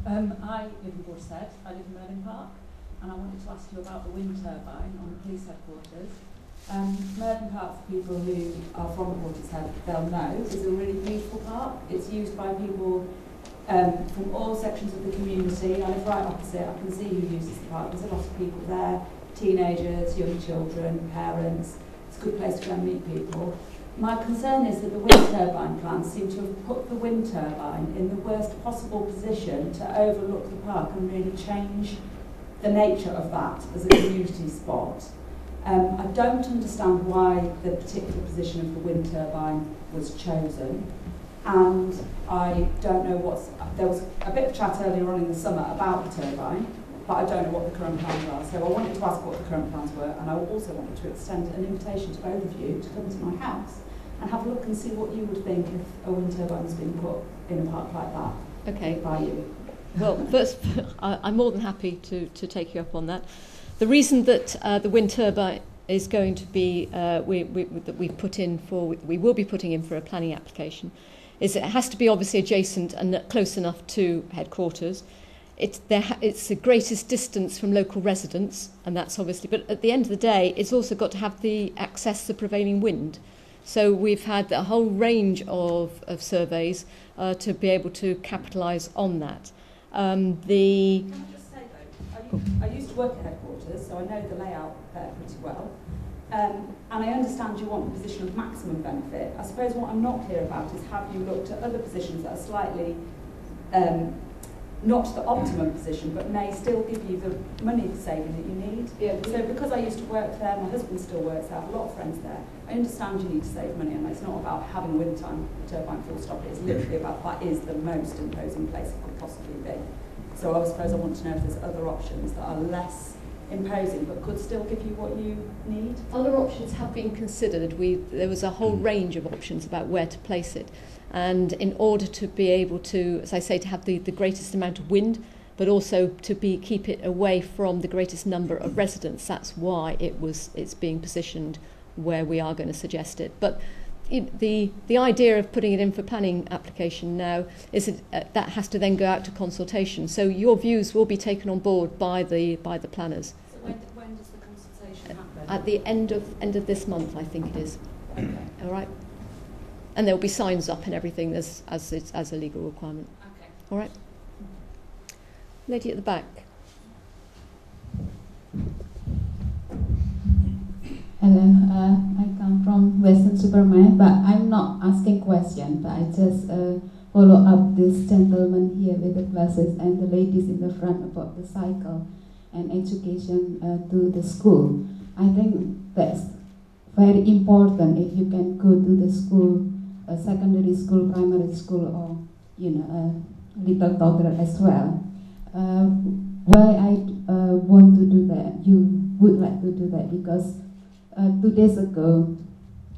Um, I live in Portishead. I live in Merlin Park, and I wanted to ask you about the wind turbine on the police headquarters. Um, Merlin Park, for people who are from Portishead, they'll know, is a really beautiful park. It's used by people Um, from all sections of the community. I live right opposite, I can see who uses the park. There's a lot of people there, teenagers, young children, parents. It's a good place to go and meet people. My concern is that the wind turbine plans seem to have put the wind turbine in the worst possible position to overlook the park and really change the nature of that as a community spot. Um, I don't understand why the particular position of the wind turbine was chosen. And I don't know what's, there was a bit of chat earlier on in the summer about the turbine, but I don't know what the current plans are. So I wanted to ask what the current plans were, and I also wanted to extend an invitation to both of you to come to my house and have a look and see what you would think if a wind turbine has been put in a park like that. Okay. By you. Well, first, I'm more than happy to, to take you up on that. The reason that uh, the wind turbine is going to be, uh, we, we, that we've put in for, we will be putting in for a planning application, is it has to be obviously adjacent and close enough to headquarters. It's, there ha it's the greatest distance from local residents, and that's obviously, but at the end of the day, it's also got to have the access to prevailing wind. So we've had a whole range of, of surveys uh, to be able to capitalise on that. Um, the... Can I just say though, I used, I used to work at headquarters, so I know the layout there pretty well. Um, and I understand you want the position of maximum benefit. I suppose what I'm not clear about is have you looked at other positions that are slightly um, not the optimum position, but may still give you the money saving that you need? Yeah. So because I used to work there, my husband still works there, I have a lot of friends there, I understand you need to save money, and it's not about having wind time, turbine full stop, it's literally about that is the most imposing place it could possibly be. So I suppose I want to know if there's other options that are less imposing, but could still give you what you need. Other options have been considered. We, there was a whole range of options about where to place it. And in order to be able to, as I say, to have the, the greatest amount of wind, but also to be, keep it away from the greatest number of residents, that's why it was, it's being positioned where we are going to suggest it. But it, the, the idea of putting it in for planning application now is that, uh, that has to then go out to consultation. So your views will be taken on board by the, by the planners. When, when does the consultation happen? At the end of end of this month, I think it is. Okay. All right. And there will be signs up and everything as as it's as a legal requirement. Okay. All right. Lady at the back. Hello. Uh, I come from Western Super Mare, but I'm not asking questions. But I just uh, follow up this gentleman here with the glasses and the ladies in the front about the cycle and education uh, to the school. I think that's very important if you can go to the school, uh, secondary school, primary school, or you know, a little toddler as well. Uh, why I uh, want to do that, you would like to do that, because uh, two days ago,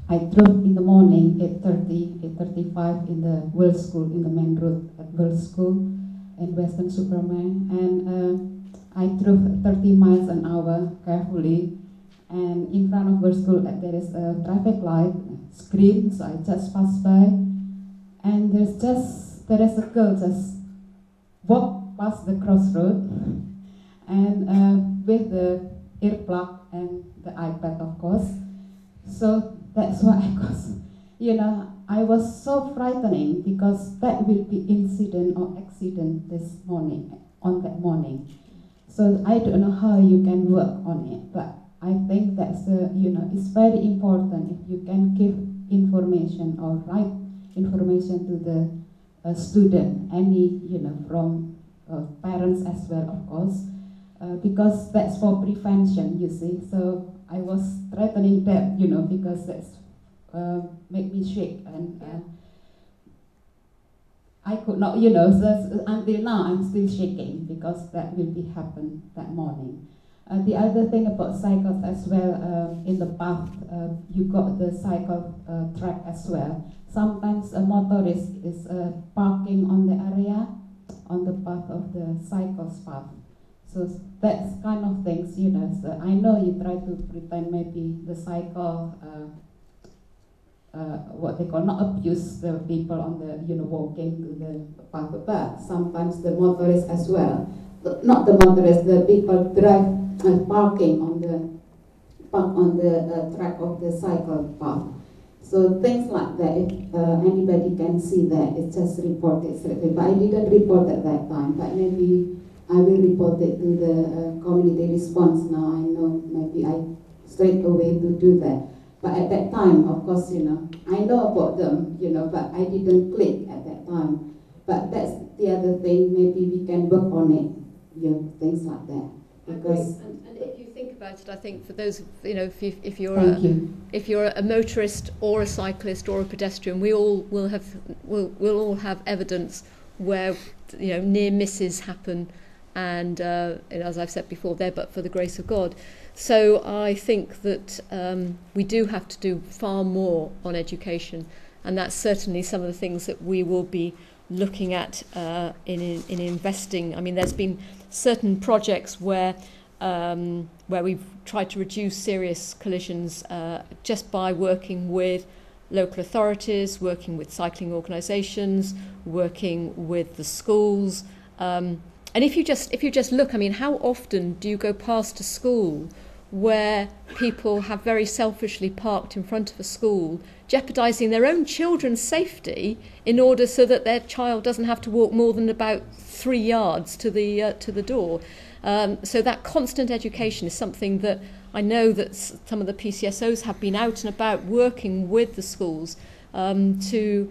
I drove in the morning at eight thirty, eight thirty-five in the World School, in the main road at World School in Western Super Mare, and uh, I drove thirty miles an hour carefully, and in front of our school uh, there is a traffic light screen, so I just passed by, and there's just there is a girl just walk past the crossroad and uh, with the earplug and the iPad, of course. So that's why I was, you know, I was so frightening because that will be incident or accident this morning, on that morning. So I don't know how you can work on it, but I think that's, uh, you know, it's very important if you can give information or write information to the uh, student, any, you know, from uh, parents as well, of course, uh, because that's for prevention, you see. So I was threatening that, you know, because that's uh, make me shake, and uh, I could not, you know, so until now I'm still shaking because that will be happen that morning. Uh, the other thing about cycles as well, uh, in the path, uh, you got the cycle uh, track as well. Sometimes a motorist is uh, parking on the area, on the path of the cycles path. So that's kind of things, you know. So I know you try to pretend maybe the cycle, uh, uh, what they call, not abuse the people on the, you know, walking to the path, but sometimes the motorists as well, not the motorists, the people drive and uh, parking on the park on the uh, track of the cycle path. So things like that, if uh, anybody can see that, it's just reported strictly. But I didn't report at that time, but maybe I will report it to the uh, community response now. I know maybe I straight away to do that. But at that time, of course, you know, I know about them, you know, but I didn't click at that time. But that's the other thing, maybe we can work on it, you know, things like that. Because and, and if you think about it, I think for those, you know, if, you, if, you're a, you. if you're a motorist or a cyclist or a pedestrian, we all will have, we'll, we'll all have evidence where, you know, near misses happen. And, uh, and as I've said before, there but for the grace of God. So I think that um, we do have to do far more on education, and that's certainly some of the things that we will be looking at uh, in, in, in investing. I mean, there's been certain projects where um, where we've tried to reduce serious collisions uh, just by working with local authorities, working with cycling organisations, working with the schools. Um, And if you just if you just look, I mean, how often do you go past a school where people have very selfishly parked in front of a school, jeopardising their own children's safety in order so that their child doesn't have to walk more than about three yards to the uh, to the door? Um, so that constant education is something that I know that some of the P C S Os have been out and about working with the schools um, to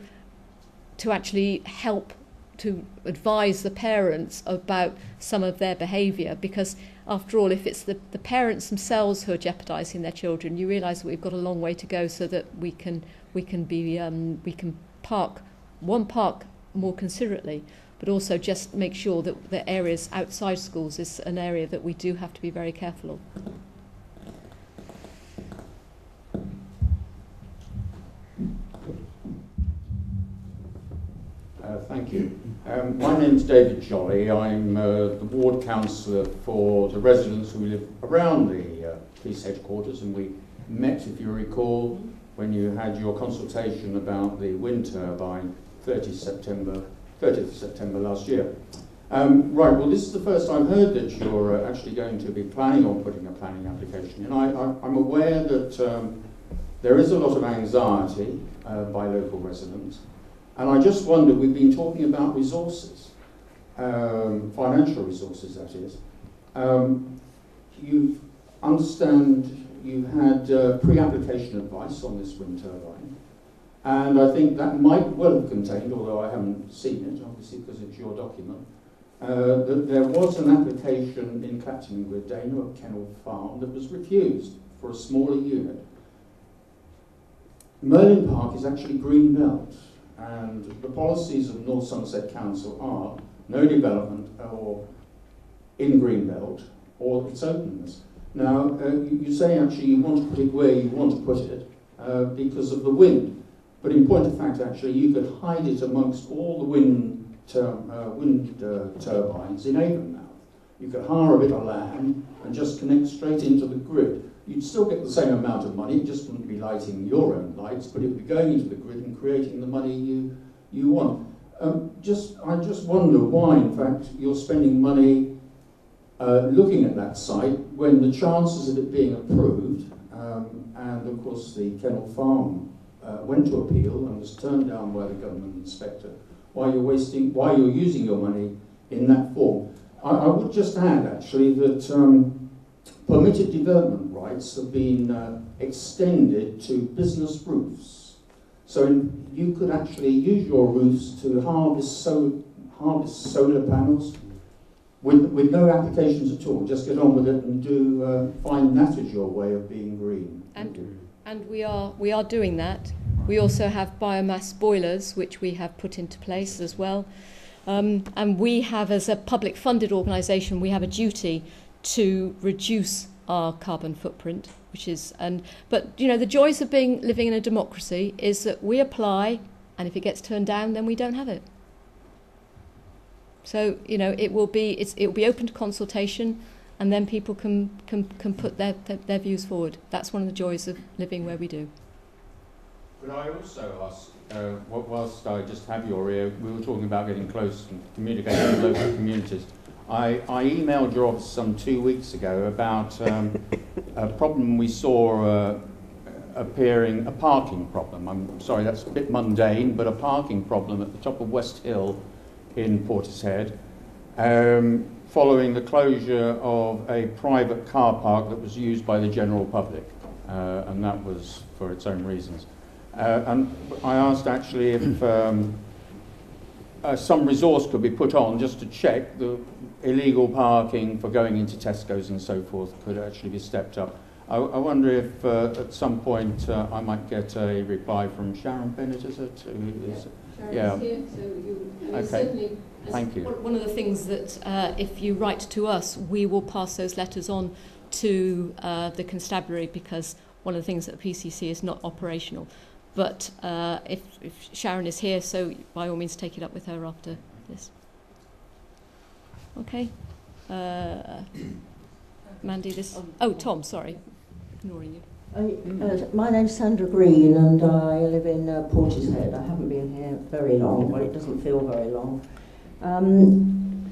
to actually help. To advise the parents about some of their behaviour, because after all, if it's the, the parents themselves who are jeopardising their children, you realise that we've got a long way to go so that we can we can be um, we can park one park more considerately, but also just make sure that the areas outside schools is an area that we do have to be very careful of. Uh, thank you. Um, my name's David Jolly. I'm uh, the ward councillor for the residents who live around the uh, police headquarters, and we met, if you recall, when you had your consultation about the wind turbine, thirtieth of September last year. Um, right, well, this is the first I've heard that you're uh, actually going to be planning on putting a planning application in. I, I, I'm aware that um, there is a lot of anxiety uh, by local residents. And I just wonder, we've been talking about resources, um, financial resources, that is. Um, you understand you had uh, pre-application advice on this wind turbine, and I think that might well have contained, although I haven't seen it, obviously, because it's your document, uh, that there was an application in Clapton with Dana at Kennel Farm that was refused for a smaller unit. Merlin Park is actually Greenbelt. And the policies of North Somerset Council are no development or in Greenbelt or its openness. Now, uh, you say actually you want to put it where you want to put it uh, because of the wind. But in point of fact, actually, you could hide it amongst all the wind, ter uh, wind uh, turbines in Avonmouth. You could hire a bit of land and just connect straight into the grid. You'd still get the same amount of money, it just wouldn't be lighting your own lights, but it would be going into the grid and creating the money you, you want. Um, just, I just wonder why, in fact, you're spending money uh, looking at that site when the chances of it being approved, um, and of course the Kennel Farm uh, went to appeal and was turned down by the government inspector. Why you're wasting, why you're using your money in that form? I, I would just add, actually, that um, permitted development rights have been uh, extended to business roofs. So you could actually use your roofs to harvest, so, harvest solar panels with, with no applications at all. Just get on with it and do uh, find that as your way of being green. And, and we are we are doing that. We also have biomass boilers, which we have put into place as well. Um, and we have, as a public funded organisation, we have a duty to reduce our carbon footprint. Which is, and but you know, the joys of being living in a democracy is that we apply, and if it gets turned down, then we don't have it. So you know, it will be it's, it will be open to consultation, and then people can can can put their, their their views forward. That's one of the joys of living where we do. Could I also ask, uh, whilst I just have your ear, we were talking about getting close and communicating with local communities. I, I emailed your office some two weeks ago about um, a problem we saw uh, appearing, a parking problem. I'm sorry, that's a bit mundane, but a parking problem at the top of West Hill in Portishead, um, following the closure of a private car park that was used by the general public, uh, and that was for its own reasons. Uh, and I asked actually if um, Uh, some resource could be put on just to check the illegal parking for going into Tesco's and so forth could actually be stepped up. I, I wonder if uh, at some point uh, I might get a reply from Sharon Bennett, is it? Is it? Yeah. Sharon's yeah. Here, so you, I mean, okay. Certainly, thank you. One of the things that uh, if you write to us, we will pass those letters on to uh, the constabulary, because one of the things at the P C C is not operational. But uh, if, if Sharon is here, so by all means take it up with her after this. Okay. Uh, Mandy, this... Oh, Tom, sorry. Ignoring you. I, uh, my name's Sandra Green, and I live in uh, Portishead. I haven't been here very long, but it doesn't feel very long. Um,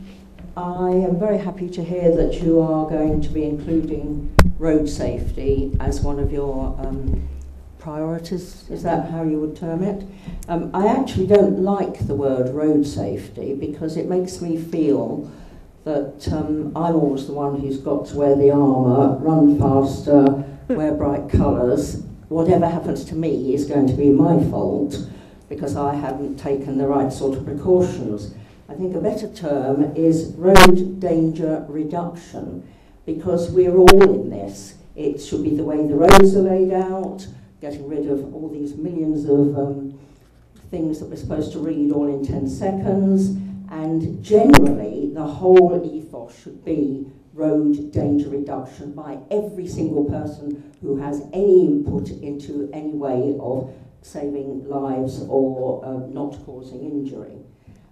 I am very happy to hear that you are going to be including road safety as one of your... Um, priorities, is that how you would term it? Um, I actually don't like the word road safety, because it makes me feel that um, I'm always the one who's got to wear the armour, run faster, wear bright colours. Whatever happens to me is going to be my fault because I haven't taken the right sort of precautions. I think a better term is road danger reduction, because we're all in this. It should be the way the roads are laid out, getting rid of all these millions of um, things that we're supposed to read all in ten seconds, and generally the whole ethos should be road danger reduction by every single person who has any input into any way of saving lives or uh, not causing injury.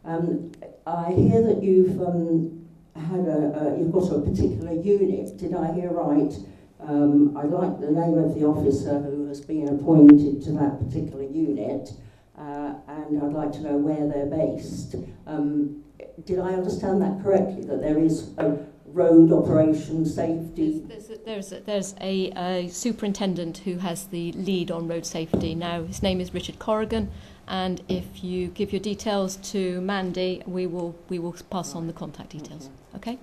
Um, I hear that you've um, had a, a, you've got a particular unit, did I hear right? Um, I like the name of the officer who has been appointed to that particular unit, uh, and I'd like to know where they're based. Um, did I understand that correctly, that there is a road operation safety? There's, there's a, there's a, there's a, a superintendent who has the lead on road safety now. His name is Richard Corrigan, and if you give your details to Mandy, we will, we will pass on the contact details. Okay?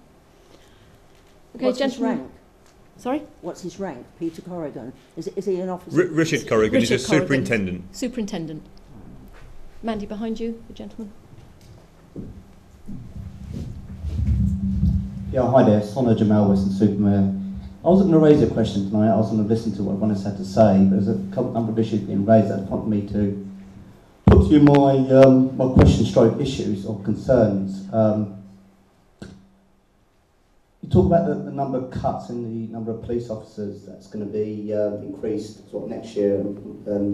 Okay, what's his rank? Sorry? What's his rank? Peter Corrigan. Is, is he an officer? R Richard Corrigan is a superintendent. Superintendent. Mandy, behind you, the gentleman. Yeah, hi there. Sona Jamal, Western Super Mare. I wasn't going to raise a question tonight. I was going to listen to what Ronnie had to say, but there's a couple number of issues being raised that prompted me to put to you my, um, my question stroke issues or concerns. Um, You talk about the, the number of cuts in the number of police officers that's going to be uh, increased sort of next year and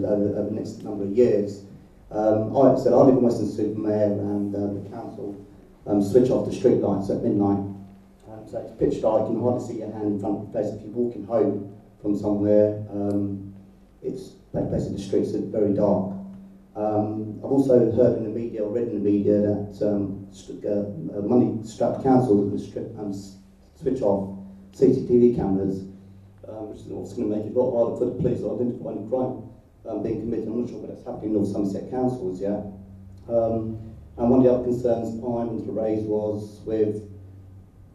over, over the next number of years. Um, I said I live in Western Super Mare, and uh, the council um, switch off the street lights at midnight. Um, so it's pitch dark, you can hardly see your hand in front of the place. If you're walking home from somewhere, um, it's basically the streets are very dark. Um, I've also heard in the media, or read in the media, that um, uh, money-strapped councils can strip, um, switch off C C T V cameras, um, which is going to make it a lot harder for the police to identify any crime um, being committed. I'm not sure whether that's happening in North Somerset councils yet. Um, and one of the other concerns I wanted to raise was with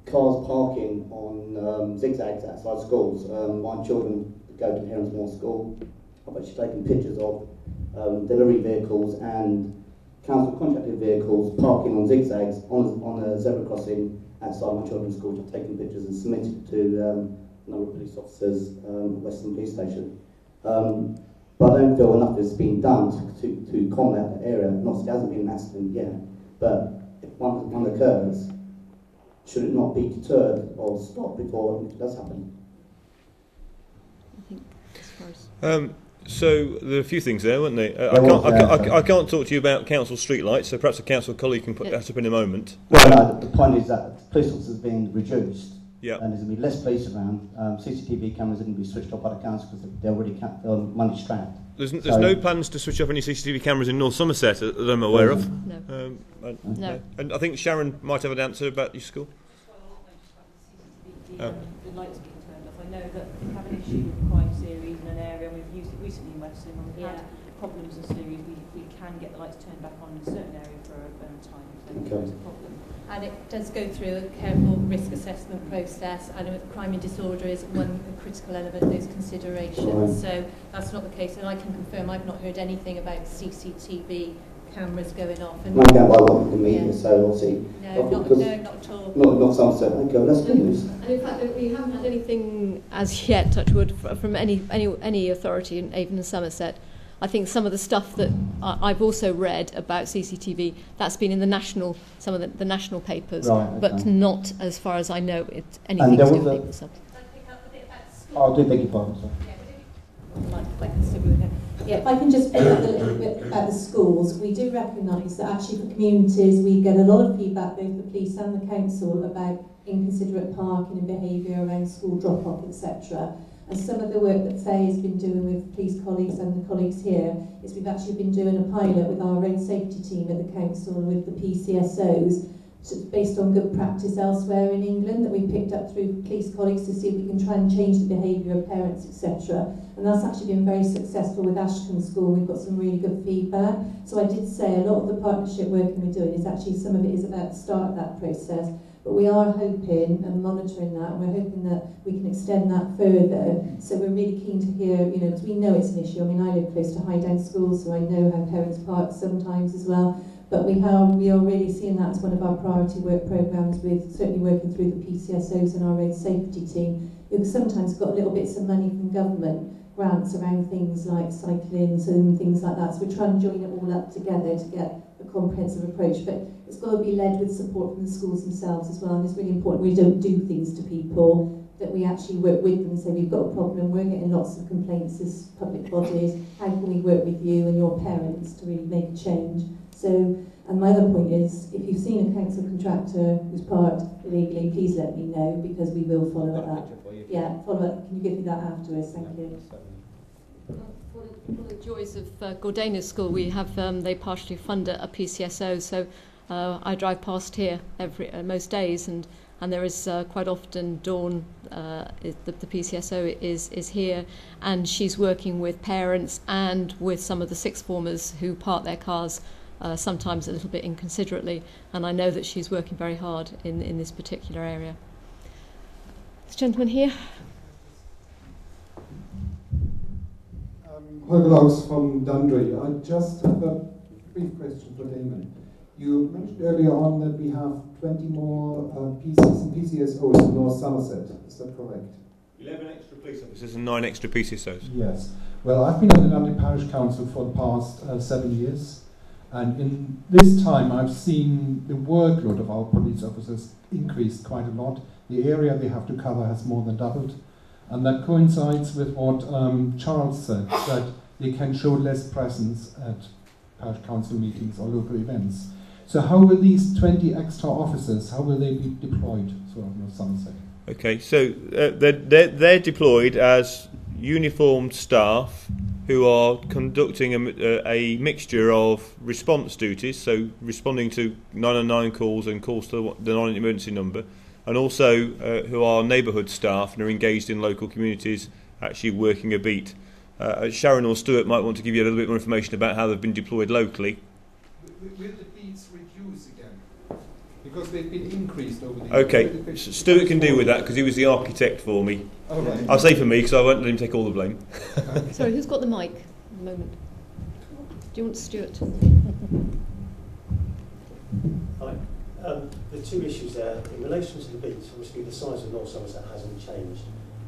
cars parking on um, zigzags outside schools. Um, my children go to Heronsmore School. I've actually taken pictures of um, delivery vehicles and council contracted vehicles parking on zigzags on, on a zebra crossing outside my children's school. I've taken pictures and submitted to um, a number of police officers um, at Western Police Station. Um, but I don't feel enough has been done to, to, to combat the area. Not it hasn't been an accident yet, but if one, one occurs, should it not be deterred or stopped before it does happen? I think that's first. Um, So there are a few things there, weren't there? Uh, I can't, I can't, I can't talk to you about council streetlights, so perhaps a council colleague can put that up in a moment. Well, no, the point is that police officers have been reduced, yep, and there's going to be less police around. Um, C C T V cameras are going to be switched off by the council because they're already ca- they're money strapped. There's, n- there's so, no plans to switch off any C C T V cameras in North Somerset that I'm aware of. No. Um, I, no. And I think Sharon might have an answer about your school. Well, I don't know about the C C T V, the lights being turned off. I know that we have an issue with the crime series in an area, and we've used it recently in Weston, and we've yeah. had problems in series. We, we can get the lights turned back on in a certain area for a um, time if there's okay. a problem. And it does go through a careful risk assessment process, and with crime and disorder is one critical element of those considerations. So that's not the case, and I can confirm I've not heard anything about C C T V cameras going off. And no, I can't buy one in the media, yeah. so obviously... No, not, no, not at all. Not, not some so. Okay, that's good news. And in fact, we haven't had anything as yet, touch wood, from any, any, any authority, in even in Somerset. I think some of the stuff that I've also read about C C T V, that's been in the national, some of the, the national papers, right, okay. but not, as far as I know, it, anything to do with people. So. Oh, I do beg your pardon, sorry. Yeah, if I can just pick up a little bit about the schools, we do recognise that actually for communities we get a lot of feedback, both the police and the council, about inconsiderate parking and behaviour around school drop-off, et cetera. And some of the work that Faye has been doing with police colleagues and the colleagues here is we've actually been doing a pilot with our own safety team at the council and with the P C S Os, based on good practice elsewhere in England that we picked up through police colleagues to see if we can try and change the behaviour of parents, et cetera. And that's actually been very successful with Ashton School. We've got some really good feedback. So I did say a lot of the partnership work that we're doing is actually, some of it is about the start of that process. But we are hoping and monitoring that, and we're hoping that we can extend that further. So we're really keen to hear, you know, because we know it's an issue. I mean, I live close to Highdown School, so I know how parents park sometimes as well. But we have, we are really seeing that as one of our priority work programmes, with certainly working through the P C S Os and our own safety team, who've sometimes got little bits of money from government grants around things like cycling and things like that. So we're trying to join it all up together to get a comprehensive approach. But it's got to be led with support from the schools themselves as well. And it's really important we don't do things to people, that we actually work with them and say, we've got a problem, we're getting lots of complaints as public bodies, how can we work with you and your parents to really make a change? So, and my other point is, if you've seen a council contractor who's parked illegally, please let me know, because we will follow up that. Yeah, follow up. Can you give me that afterwards? Thank yeah, you. Well, for, the, for the joys of uh, Gordana's school, we have, um, they partially fund a, a P C S O, so uh, I drive past here every uh, most days, and, and there is uh, quite often Dawn, uh, the, the P C S O is, is here, and she's working with parents and with some of the sixth formers who park their cars Uh, sometimes a little bit inconsiderately, and I know that she's working very hard in, in this particular area. This gentleman here. Um, Holger Laus from Dundry. I just have a brief question for Damon. You mentioned earlier on that we have twenty more uh, P Cs and P C S Os in North Somerset. Is that correct? eleven extra police officers and nine extra P C S Os. Yes. Well, I've been on the Dundry Parish Council for the past uh, seven years. And in this time, I've seen the workload of our police officers increased quite a lot. The area they have to cover has more than doubled. And that coincides with what um, Charles said, that they can show less presence at parish council meetings or local events. So how will these twenty extra officers, how will they be deployed throughout North Somerset? Okay, so uh, they're, they're, they're deployed as uniformed staff who are conducting a, a mixture of response duties, so responding to nine nine calls and calls to the non-emergency number, and also uh, who are neighbourhood staff and are engaged in local communities, actually working a beat. Uh, Sharon or Stuart might want to give you a little bit more information about how they've been deployed locally. Will the beats reduce again? Because they've been increased over the years. OK, Stuart can deal with that because he was the architect for me. Oh, right. I'll say for me because I won't let him take all the blame. Okay. Sorry, who's got the mic at the moment? Do you want Stuart? Hi. Um, the two issues there. In relation to the beats, obviously the size of North Somerset hasn't changed.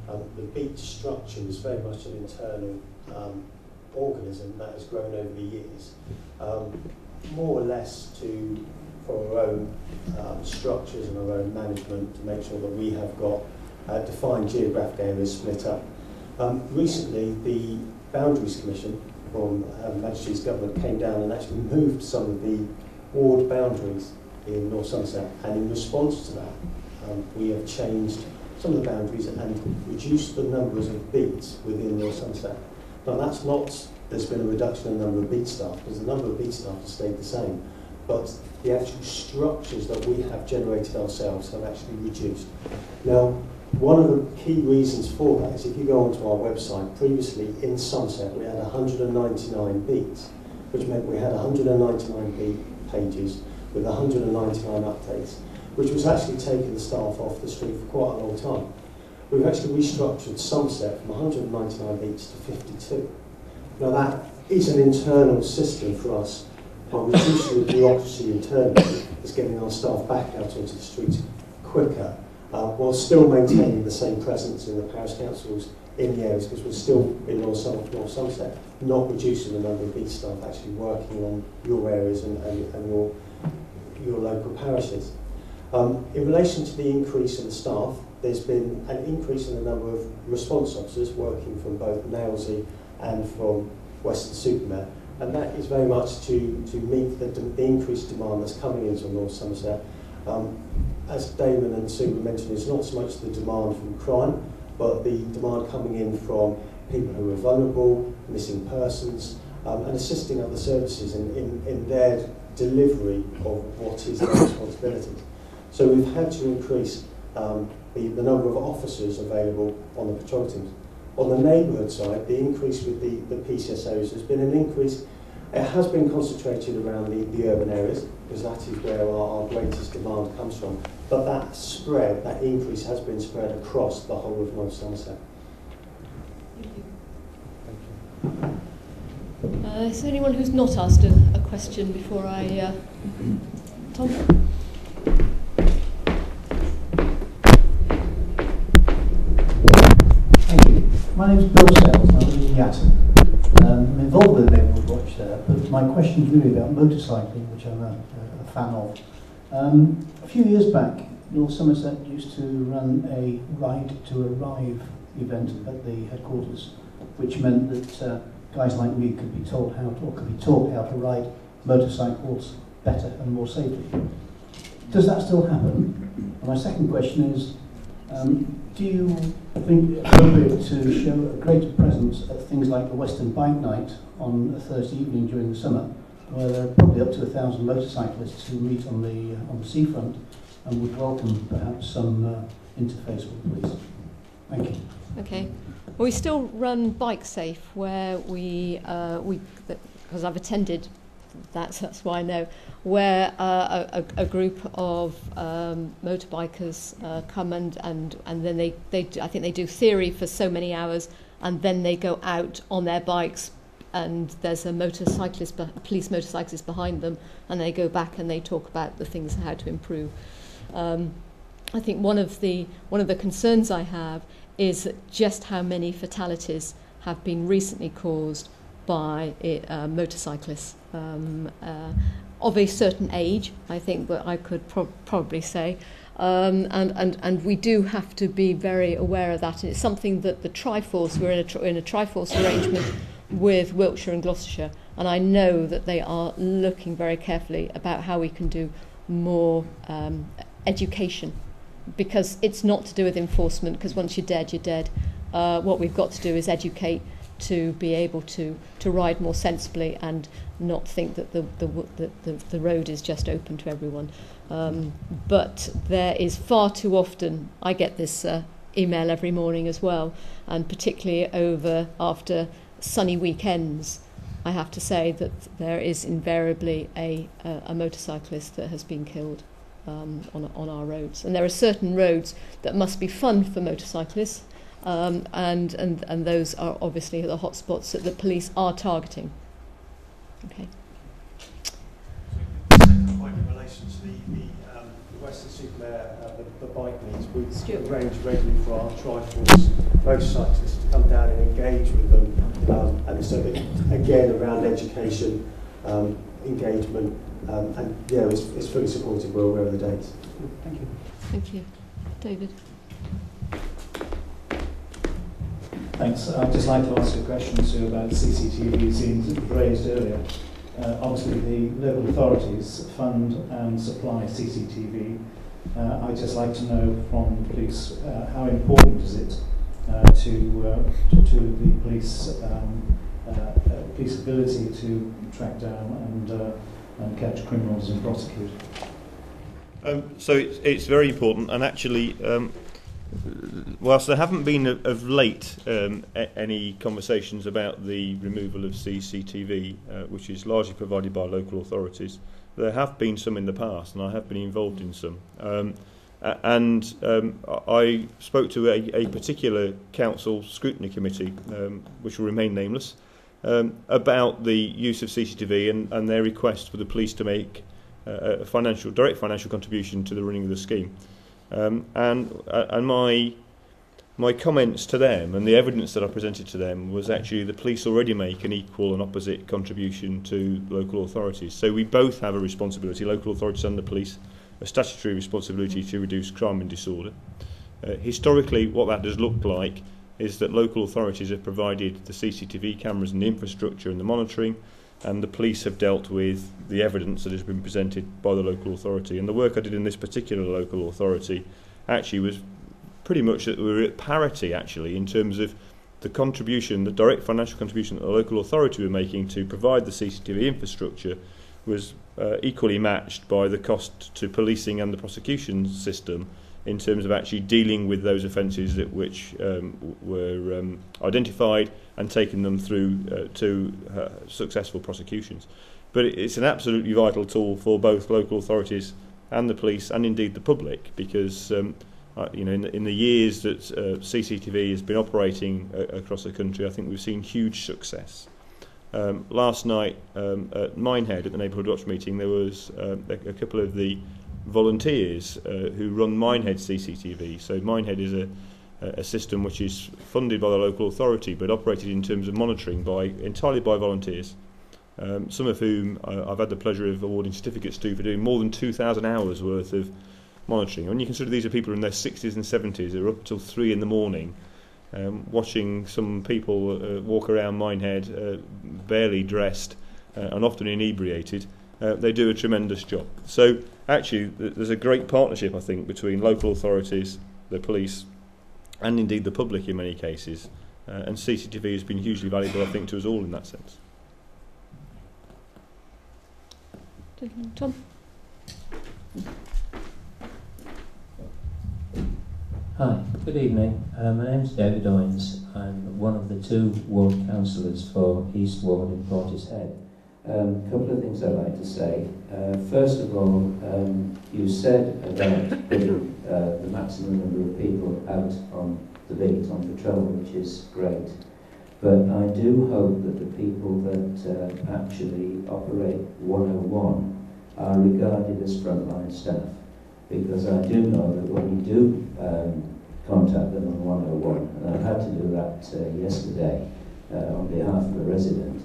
Um, the beat structure was very much an internal um, organism that has grown over the years, um, more or less to for our own um, structures and our own management to make sure that we have got uh, defined geographic areas split up. Um, recently, the Boundaries Commission from Her Majesty's Government came down and actually moved some of the ward boundaries in North Somerset, and in response to that, um, we have changed some of the boundaries and reduce the numbers of beats within North Somerset. Now that's not, there's been a reduction in the number of beat staff, because the number of beat staff has stayed the same, but the actual structures that we have generated ourselves have actually reduced. Now, one of the key reasons for that is if you go onto our website, previously in Somerset we had one hundred ninety-nine beats, which meant we had one hundred ninety-nine beat pages with one hundred ninety-nine updates, which was actually taking the staff off the street for quite a long time. We've actually restructured Somerset from one hundred ninety-nine beats to fifty-two. Now that is an internal system for us. By reducing the bureaucracy internally, it's getting our staff back out onto the streets quicker, uh, while still maintaining the same presence in the parish councils in the areas, because we're still in North Somerset, not reducing the number of beat staff actually working on your areas and, and, and your, your local parishes. Um, in relation to the increase in the staff, there's been an increase in the number of response officers working from both Nailsea and from Western Super Mare, and that is very much to, to meet the, the increased demand that's coming into North Somerset. Um, as Damon and Sue mentioned, it's not so much the demand from crime, but the demand coming in from people who are vulnerable, missing persons, um, and assisting other services in, in, in their delivery of what is their responsibility. So we've had to increase um, the, the number of officers available on the patrol teams. On the neighbourhood side, the increase with the, the P C S Os has been an increase. It has been concentrated around the, the urban areas, because that is where our, our greatest demand comes from. But that spread, that increase has been spread across the whole of North Somerset. Thank you. Thank you. Uh, is there anyone who's not asked a, a question before I... Uh... Tom? My name is Bill Sells, and I live in Yatton. Um, I'm involved with the Neighbourhood Watch there, but my question is really about motorcycling, which I'm a, a, a fan of. Um, a few years back, North Somerset used to run a Ride to Arrive event at the headquarters, which meant that uh, guys like me could be taught how to, or could be taught how to ride motorcycles better and more safely. Does that still happen? And my second question is, um, do you think it's appropriate to show a greater presence at things like the Western Bike Night on a Thursday evening during the summer, where there are probably up to a thousand motorcyclists who meet on the uh, on the seafront and would welcome perhaps some uh, interface with the police? Thank you. Okay. Well, we still run Bike Safe, where we uh, we because I've attended. That's, that's why I know, where uh, a, a group of um, motorbikers uh, come and, and, and then they, they do, I think they do theory for so many hours, and then they go out on their bikes and there's a motorcyclist, a police motorcyclist behind them, and they go back and they talk about the things, how to improve. Um, I think one of the one of the concerns I have is just how many fatalities have been recently caused by uh, motorcyclists um, uh, of a certain age, I think that I could pro probably say, um, and, and, and we do have to be very aware of that, and it's something that the Triforce, we're in a, tri in a Triforce arrangement with Wiltshire and Gloucestershire, and I know that they are looking very carefully about how we can do more um, education, because it's not to do with enforcement, because once you're dead, you're dead. Uh, what we've got to do is educate to be able to, to ride more sensibly and not think that the the, the, the, the road is just open to everyone. Um, but there is far too often, I get this uh, email every morning as well, and particularly over after sunny weekends, I have to say that there is invariably a, a, a motorcyclist that has been killed um, on, on our roads. And there are certain roads that must be fun for motorcyclists, um, and, and, and those are obviously the hot spots that the police are targeting. Okay. Second point in relation to the, the, um, the Western Super Mare, uh, the, the bike needs, we arrange regularly for our Triforce motorcyclists to come down and engage with them, um, and so that, again, around education, um, engagement, um, and yeah, it's, it's fully supported. We're aware of the dates. Thank you. Thank you, David. Thanks. I'd just like to ask a question, Sue, about C C T V scenes that you raised earlier. Uh, obviously, the local authorities fund and supply C C T V. Uh, I'd just like to know from the police, uh, how important is it uh, to, uh, to, to the police, um, uh, police ability to track down and, uh, and catch criminals and prosecute? Um, so it's, it's very important, and actually, um, whilst there haven't been of, of late um, a, any conversations about the removal of C C T V, uh, which is largely provided by local authorities, there have been some in the past, and I have been involved in some. Um, and um, I spoke to a, a particular council scrutiny committee, um, which will remain nameless, um, about the use of C C T V and, and their request for the police to make uh, a financial, direct financial contribution to the running of the scheme. Um, and uh, and my my comments to them and the evidence that I presented to them was actually the police already make an equal and opposite contribution to local authorities. So we both have a responsibility, local authorities and the police, a statutory responsibility to reduce crime and disorder. Uh, historically, what that has looked like is that local authorities have provided the C C T V cameras and the infrastructure and the monitoring, and the police have dealt with the evidence that has been presented by the local authority. And the work I did in this particular local authority actually was pretty much that we were at parity, actually, in terms of the contribution, the direct financial contribution that the local authority were making to provide the C C T V infrastructure was uh, equally matched by the cost to policing and the prosecution system in terms of actually dealing with those offences that which um, were um, identified and taking them through uh, to uh, successful prosecutions. But it's an absolutely vital tool for both local authorities and the police, and indeed the public, because um, uh, you know, in the, in the years that uh, C C T V has been operating uh, across the country, I think we've seen huge success. Um, last night um, at Minehead, at the Neighbourhood Watch meeting, there was uh, a, a couple of the volunteers uh, who run Minehead C C T V. So Minehead is a, a system which is funded by the local authority but operated in terms of monitoring by entirely by volunteers, um, some of whom uh, I've had the pleasure of awarding certificates to for doing more than two thousand hours worth of monitoring. When you consider these are people in their sixties and seventies who are up till three in the morning um, watching some people uh, walk around Minehead uh, barely dressed uh, and often inebriated, uh, they do a tremendous job. So actually, there's a great partnership, I think, between local authorities, the police, and indeed the public in many cases. Uh, and C C T V has been hugely valuable, I think, to us all in that sense. Tom? Hi, good evening. Uh, my name's David Owens. I'm one of the two ward councillors for East Ward in Portishead. Um, a couple of things I'd like to say. Uh, first of all, um, you said about the, uh, the maximum number of people out on the beat, on patrol, which is great. But I do hope that the people that uh, actually operate one oh one are regarded as frontline staff, because I do know that when you do um, contact them on one oh one, and I had to do that uh, yesterday uh, on behalf of a resident,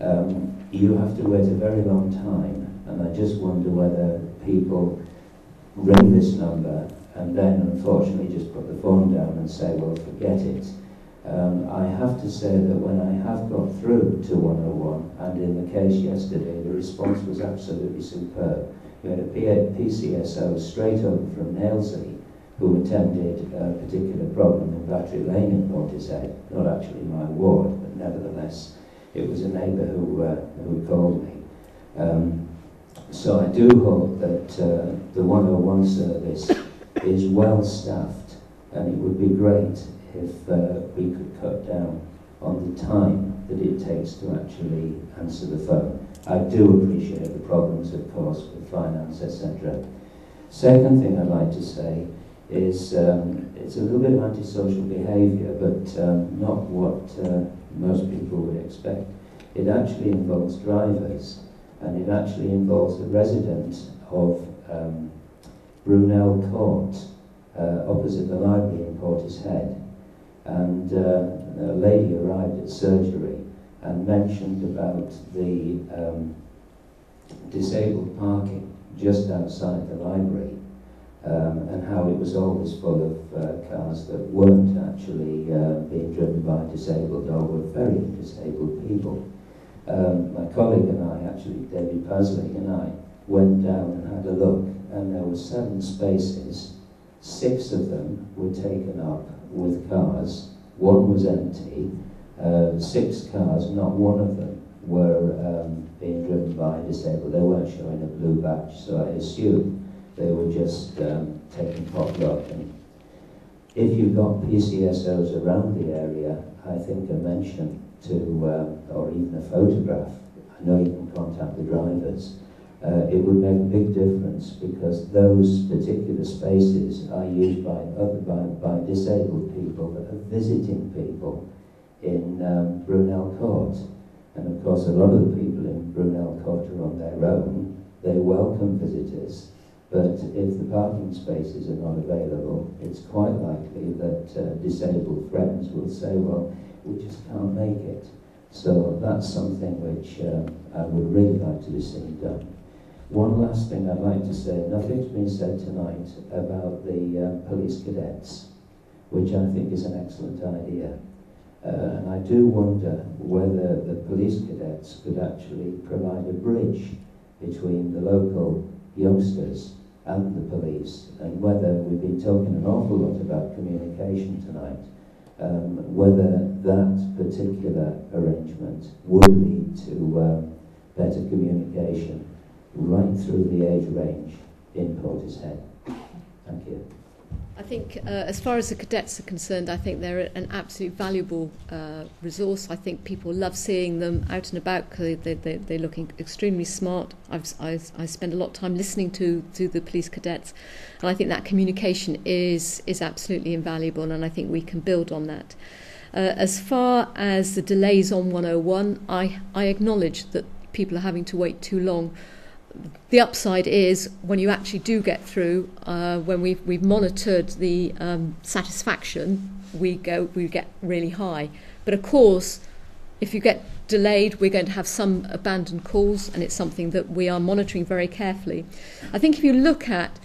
um, you have to wait a very long time, and I just wonder whether people ring this number and then unfortunately just put the phone down and say, well, forget it. Um, I have to say that when I have got through to one oh one, and in the case yesterday, the response was absolutely superb. We had a P C S O straight over from Nailsea who attended a particular problem in Battery Lane in Portishead, not actually my ward, but nevertheless, it was a neighbour who, uh, who called me. Um, so I do hope that uh, the one oh one service is well staffed, and it would be great if uh, we could cut down on the time that it takes to actually answer the phone. I do appreciate the problems, of course, with finance, et cetera. Second thing I'd like to say is um, it's a little bit of antisocial behaviour, but um, not what uh, most people would expect. It actually involves drivers, and it actually involves a resident of um, Brunel Court, uh, opposite the library in Portishead. And uh, a lady arrived at surgery and mentioned about the um, disabled parking just outside the library, um, and how it was always full of uh, cars that weren't actually uh, being driven by disabled or were very disabled people. Um, my colleague and I, actually David Pasley and I, went down and had a look, and there were seven spaces. Six of them were taken up with cars, one was empty, uh, six cars, not one of them were um, being driven by disabled. They weren't showing a blue badge, so I assume they were just um, taking pot luck. And if you've got P C S Os around the area, I think a mention to, uh, or even a photograph, I know you can contact the drivers, uh, it would make a big difference, because those particular spaces are used by, other, by, by disabled people that are visiting people in um, Brunel Court. And of course, a lot of the people in Brunel Court are on their own. They welcome visitors, but if the parking spaces are not available, it's quite likely that uh, disabled friends will say, well, we just can't make it. So that's something which uh, I would really like to be seen done. One last thing I'd like to say, nothing's been said tonight about the uh, police cadets, which I think is an excellent idea. Uh, and I do wonder whether the police cadets could actually provide a bridge between the local youngsters and the police, and whether, we've been talking an awful lot about communication tonight, um, whether that particular arrangement would lead to um, better communication right through the age range in Portishead. Thank you. I think uh, as far as the cadets are concerned, I think they're an absolute valuable uh, resource. I think people love seeing them out and about, because they, they, they're looking extremely smart. I've, I, I spend a lot of time listening to, to the police cadets, and I think that communication is, is absolutely invaluable, and I think we can build on that. Uh, as far as the delays on one oh one, I, I acknowledge that people are having to wait too long. The upside is, when you actually do get through, uh, when we've, we've monitored the um, satisfaction, we go we get really high. But of course, if you get delayed, we're going to have some abandoned calls, and it's something that we are monitoring very carefully. I think if you look at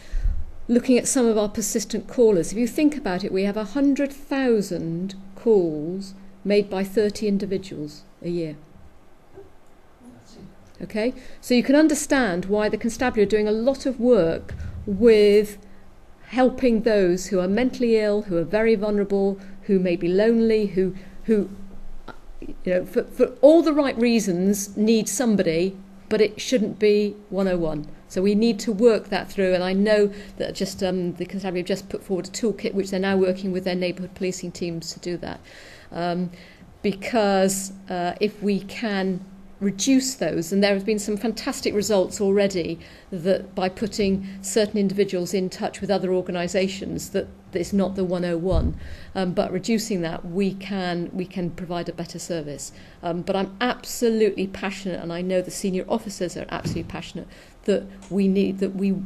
looking at some of our persistent callers, if you think about it, we have one hundred thousand calls made by thirty individuals a year. Okay, so you can understand why the constabulary are doing a lot of work with helping those who are mentally ill, who are very vulnerable, who may be lonely, who, who you know, for, for all the right reasons need somebody, but it shouldn't be one oh one. So we need to work that through, and I know that just um, the constabulary have just put forward a toolkit, which they're now working with their neighbourhood policing teams to do that. Um, because uh, if we can reduce those, and there have been some fantastic results already that by putting certain individuals in touch with other organisations, that it's not the one oh one, um, but reducing that, we can we can provide a better service. Um, but I'm absolutely passionate, and I know the senior officers are absolutely passionate, that we need that we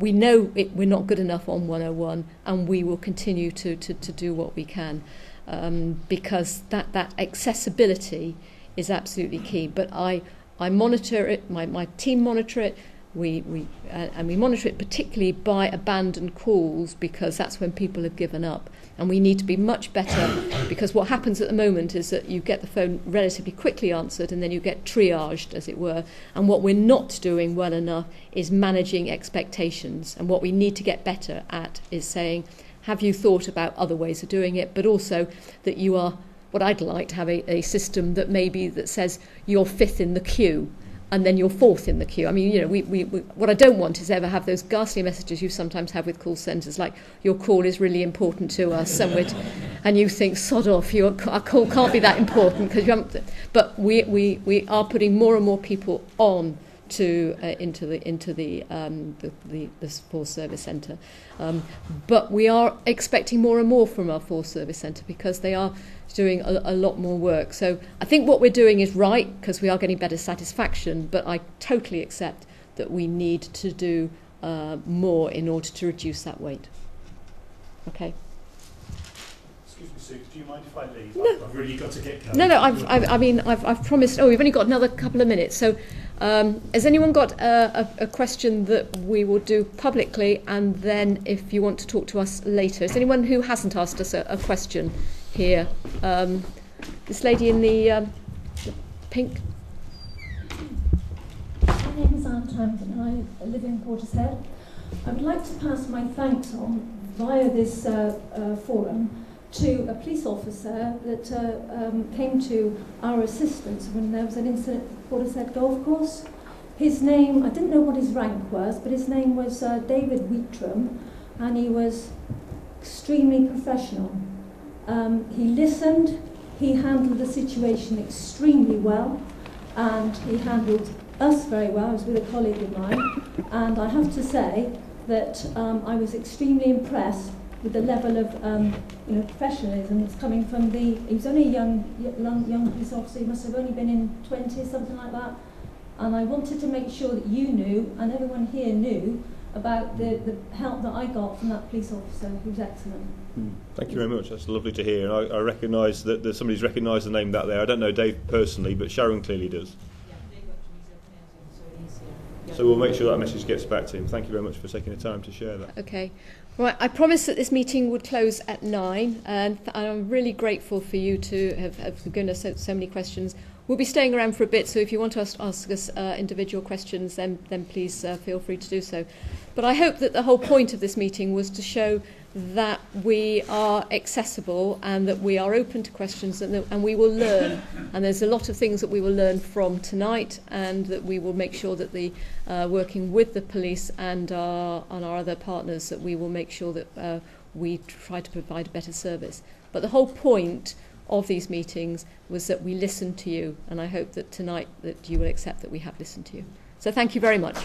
we know it, we're not good enough on one oh one, and we will continue to to, to do what we can, um, because that that accessibility is absolutely key. But I, I monitor it, my, my team monitor it, we, we, uh, and we monitor it particularly by abandoned calls, because that's when people have given up. And we need to be much better, because what happens at the moment is that you get the phone relatively quickly answered, and then you get triaged, as it were. And what we're not doing well enough is managing expectations. And what we need to get better at is saying, have you thought about other ways of doing it, but also that you are what I'd like to have a, a system that maybe that says you're fifth in the queue and then you're fourth in the queue. I mean, you know, we, we, we, what I don't want is ever have those ghastly messages you sometimes have with call centres, like, your call is really important to us, and, we'd, and you think, sod off, your, our call can't be that important, because you haven't... But we, we, we are putting more and more people on to uh, into the into the um, the, the, the Force Service Centre. Um, but we are expecting more and more from our Force Service Centre, because they are doing a, a lot more work. So I think what we're doing is right, because we are getting better satisfaction, but I totally accept that we need to do uh, more in order to reduce that weight. Okay. Excuse me, Sue, do you mind if I leave? No. I've, I've really got to get going. No, no, I've, I've, I mean, I've, I've promised... Oh, we've only got another couple of minutes. So um, has anyone got a, a, a question that we will do publicly, and then if you want to talk to us later? Is anyone who hasn't asked us a, a question here? Um, this lady in the, um, the pink. My name is Anne Tamton, and I live in Portishead. I would like to pass my thanks on via this uh, uh, forum to a police officer that uh, um, came to our assistance when there was an incident at the Portishead golf course. His name, I didn't know what his rank was, but his name was uh, David Wheatram, and he was extremely professional. Um, he listened, he handled the situation extremely well, and he handled us very well. I was with a colleague of mine, and I have to say that um, I was extremely impressed with the level of um, you know, professionalism that's coming from the... He was only a young, young, young police officer, he must have only been in twenties, something like that, and I wanted to make sure that you knew, and everyone here knew, about the, the help that I got from that police officer, who was excellent. Thank you very much, that's lovely to hear, and I, I recognise that there's somebody's recognised the name that there. I don't know Dave personally, but Sharon clearly does. So we'll make sure that message gets back to him. Thank you very much for taking the time to share that. Okay. Right, I promised that this meeting would close at nine, and I'm really grateful for you to have, have given us so, so many questions. We'll be staying around for a bit, so if you want to ask, ask us uh, individual questions, then, then please uh, feel free to do so. But I hope that the whole point of this meeting was to show that we are accessible and that we are open to questions, and, that, and we will learn. And there's a lot of things that we will learn from tonight, and that we will make sure that the uh, working with the police and our, and our other partners, that we will make sure that uh, we try to provide a better service. But the whole point of these meetings was that we listened to you, and I hope that tonight that you will accept that we have listened to you. So thank you very much.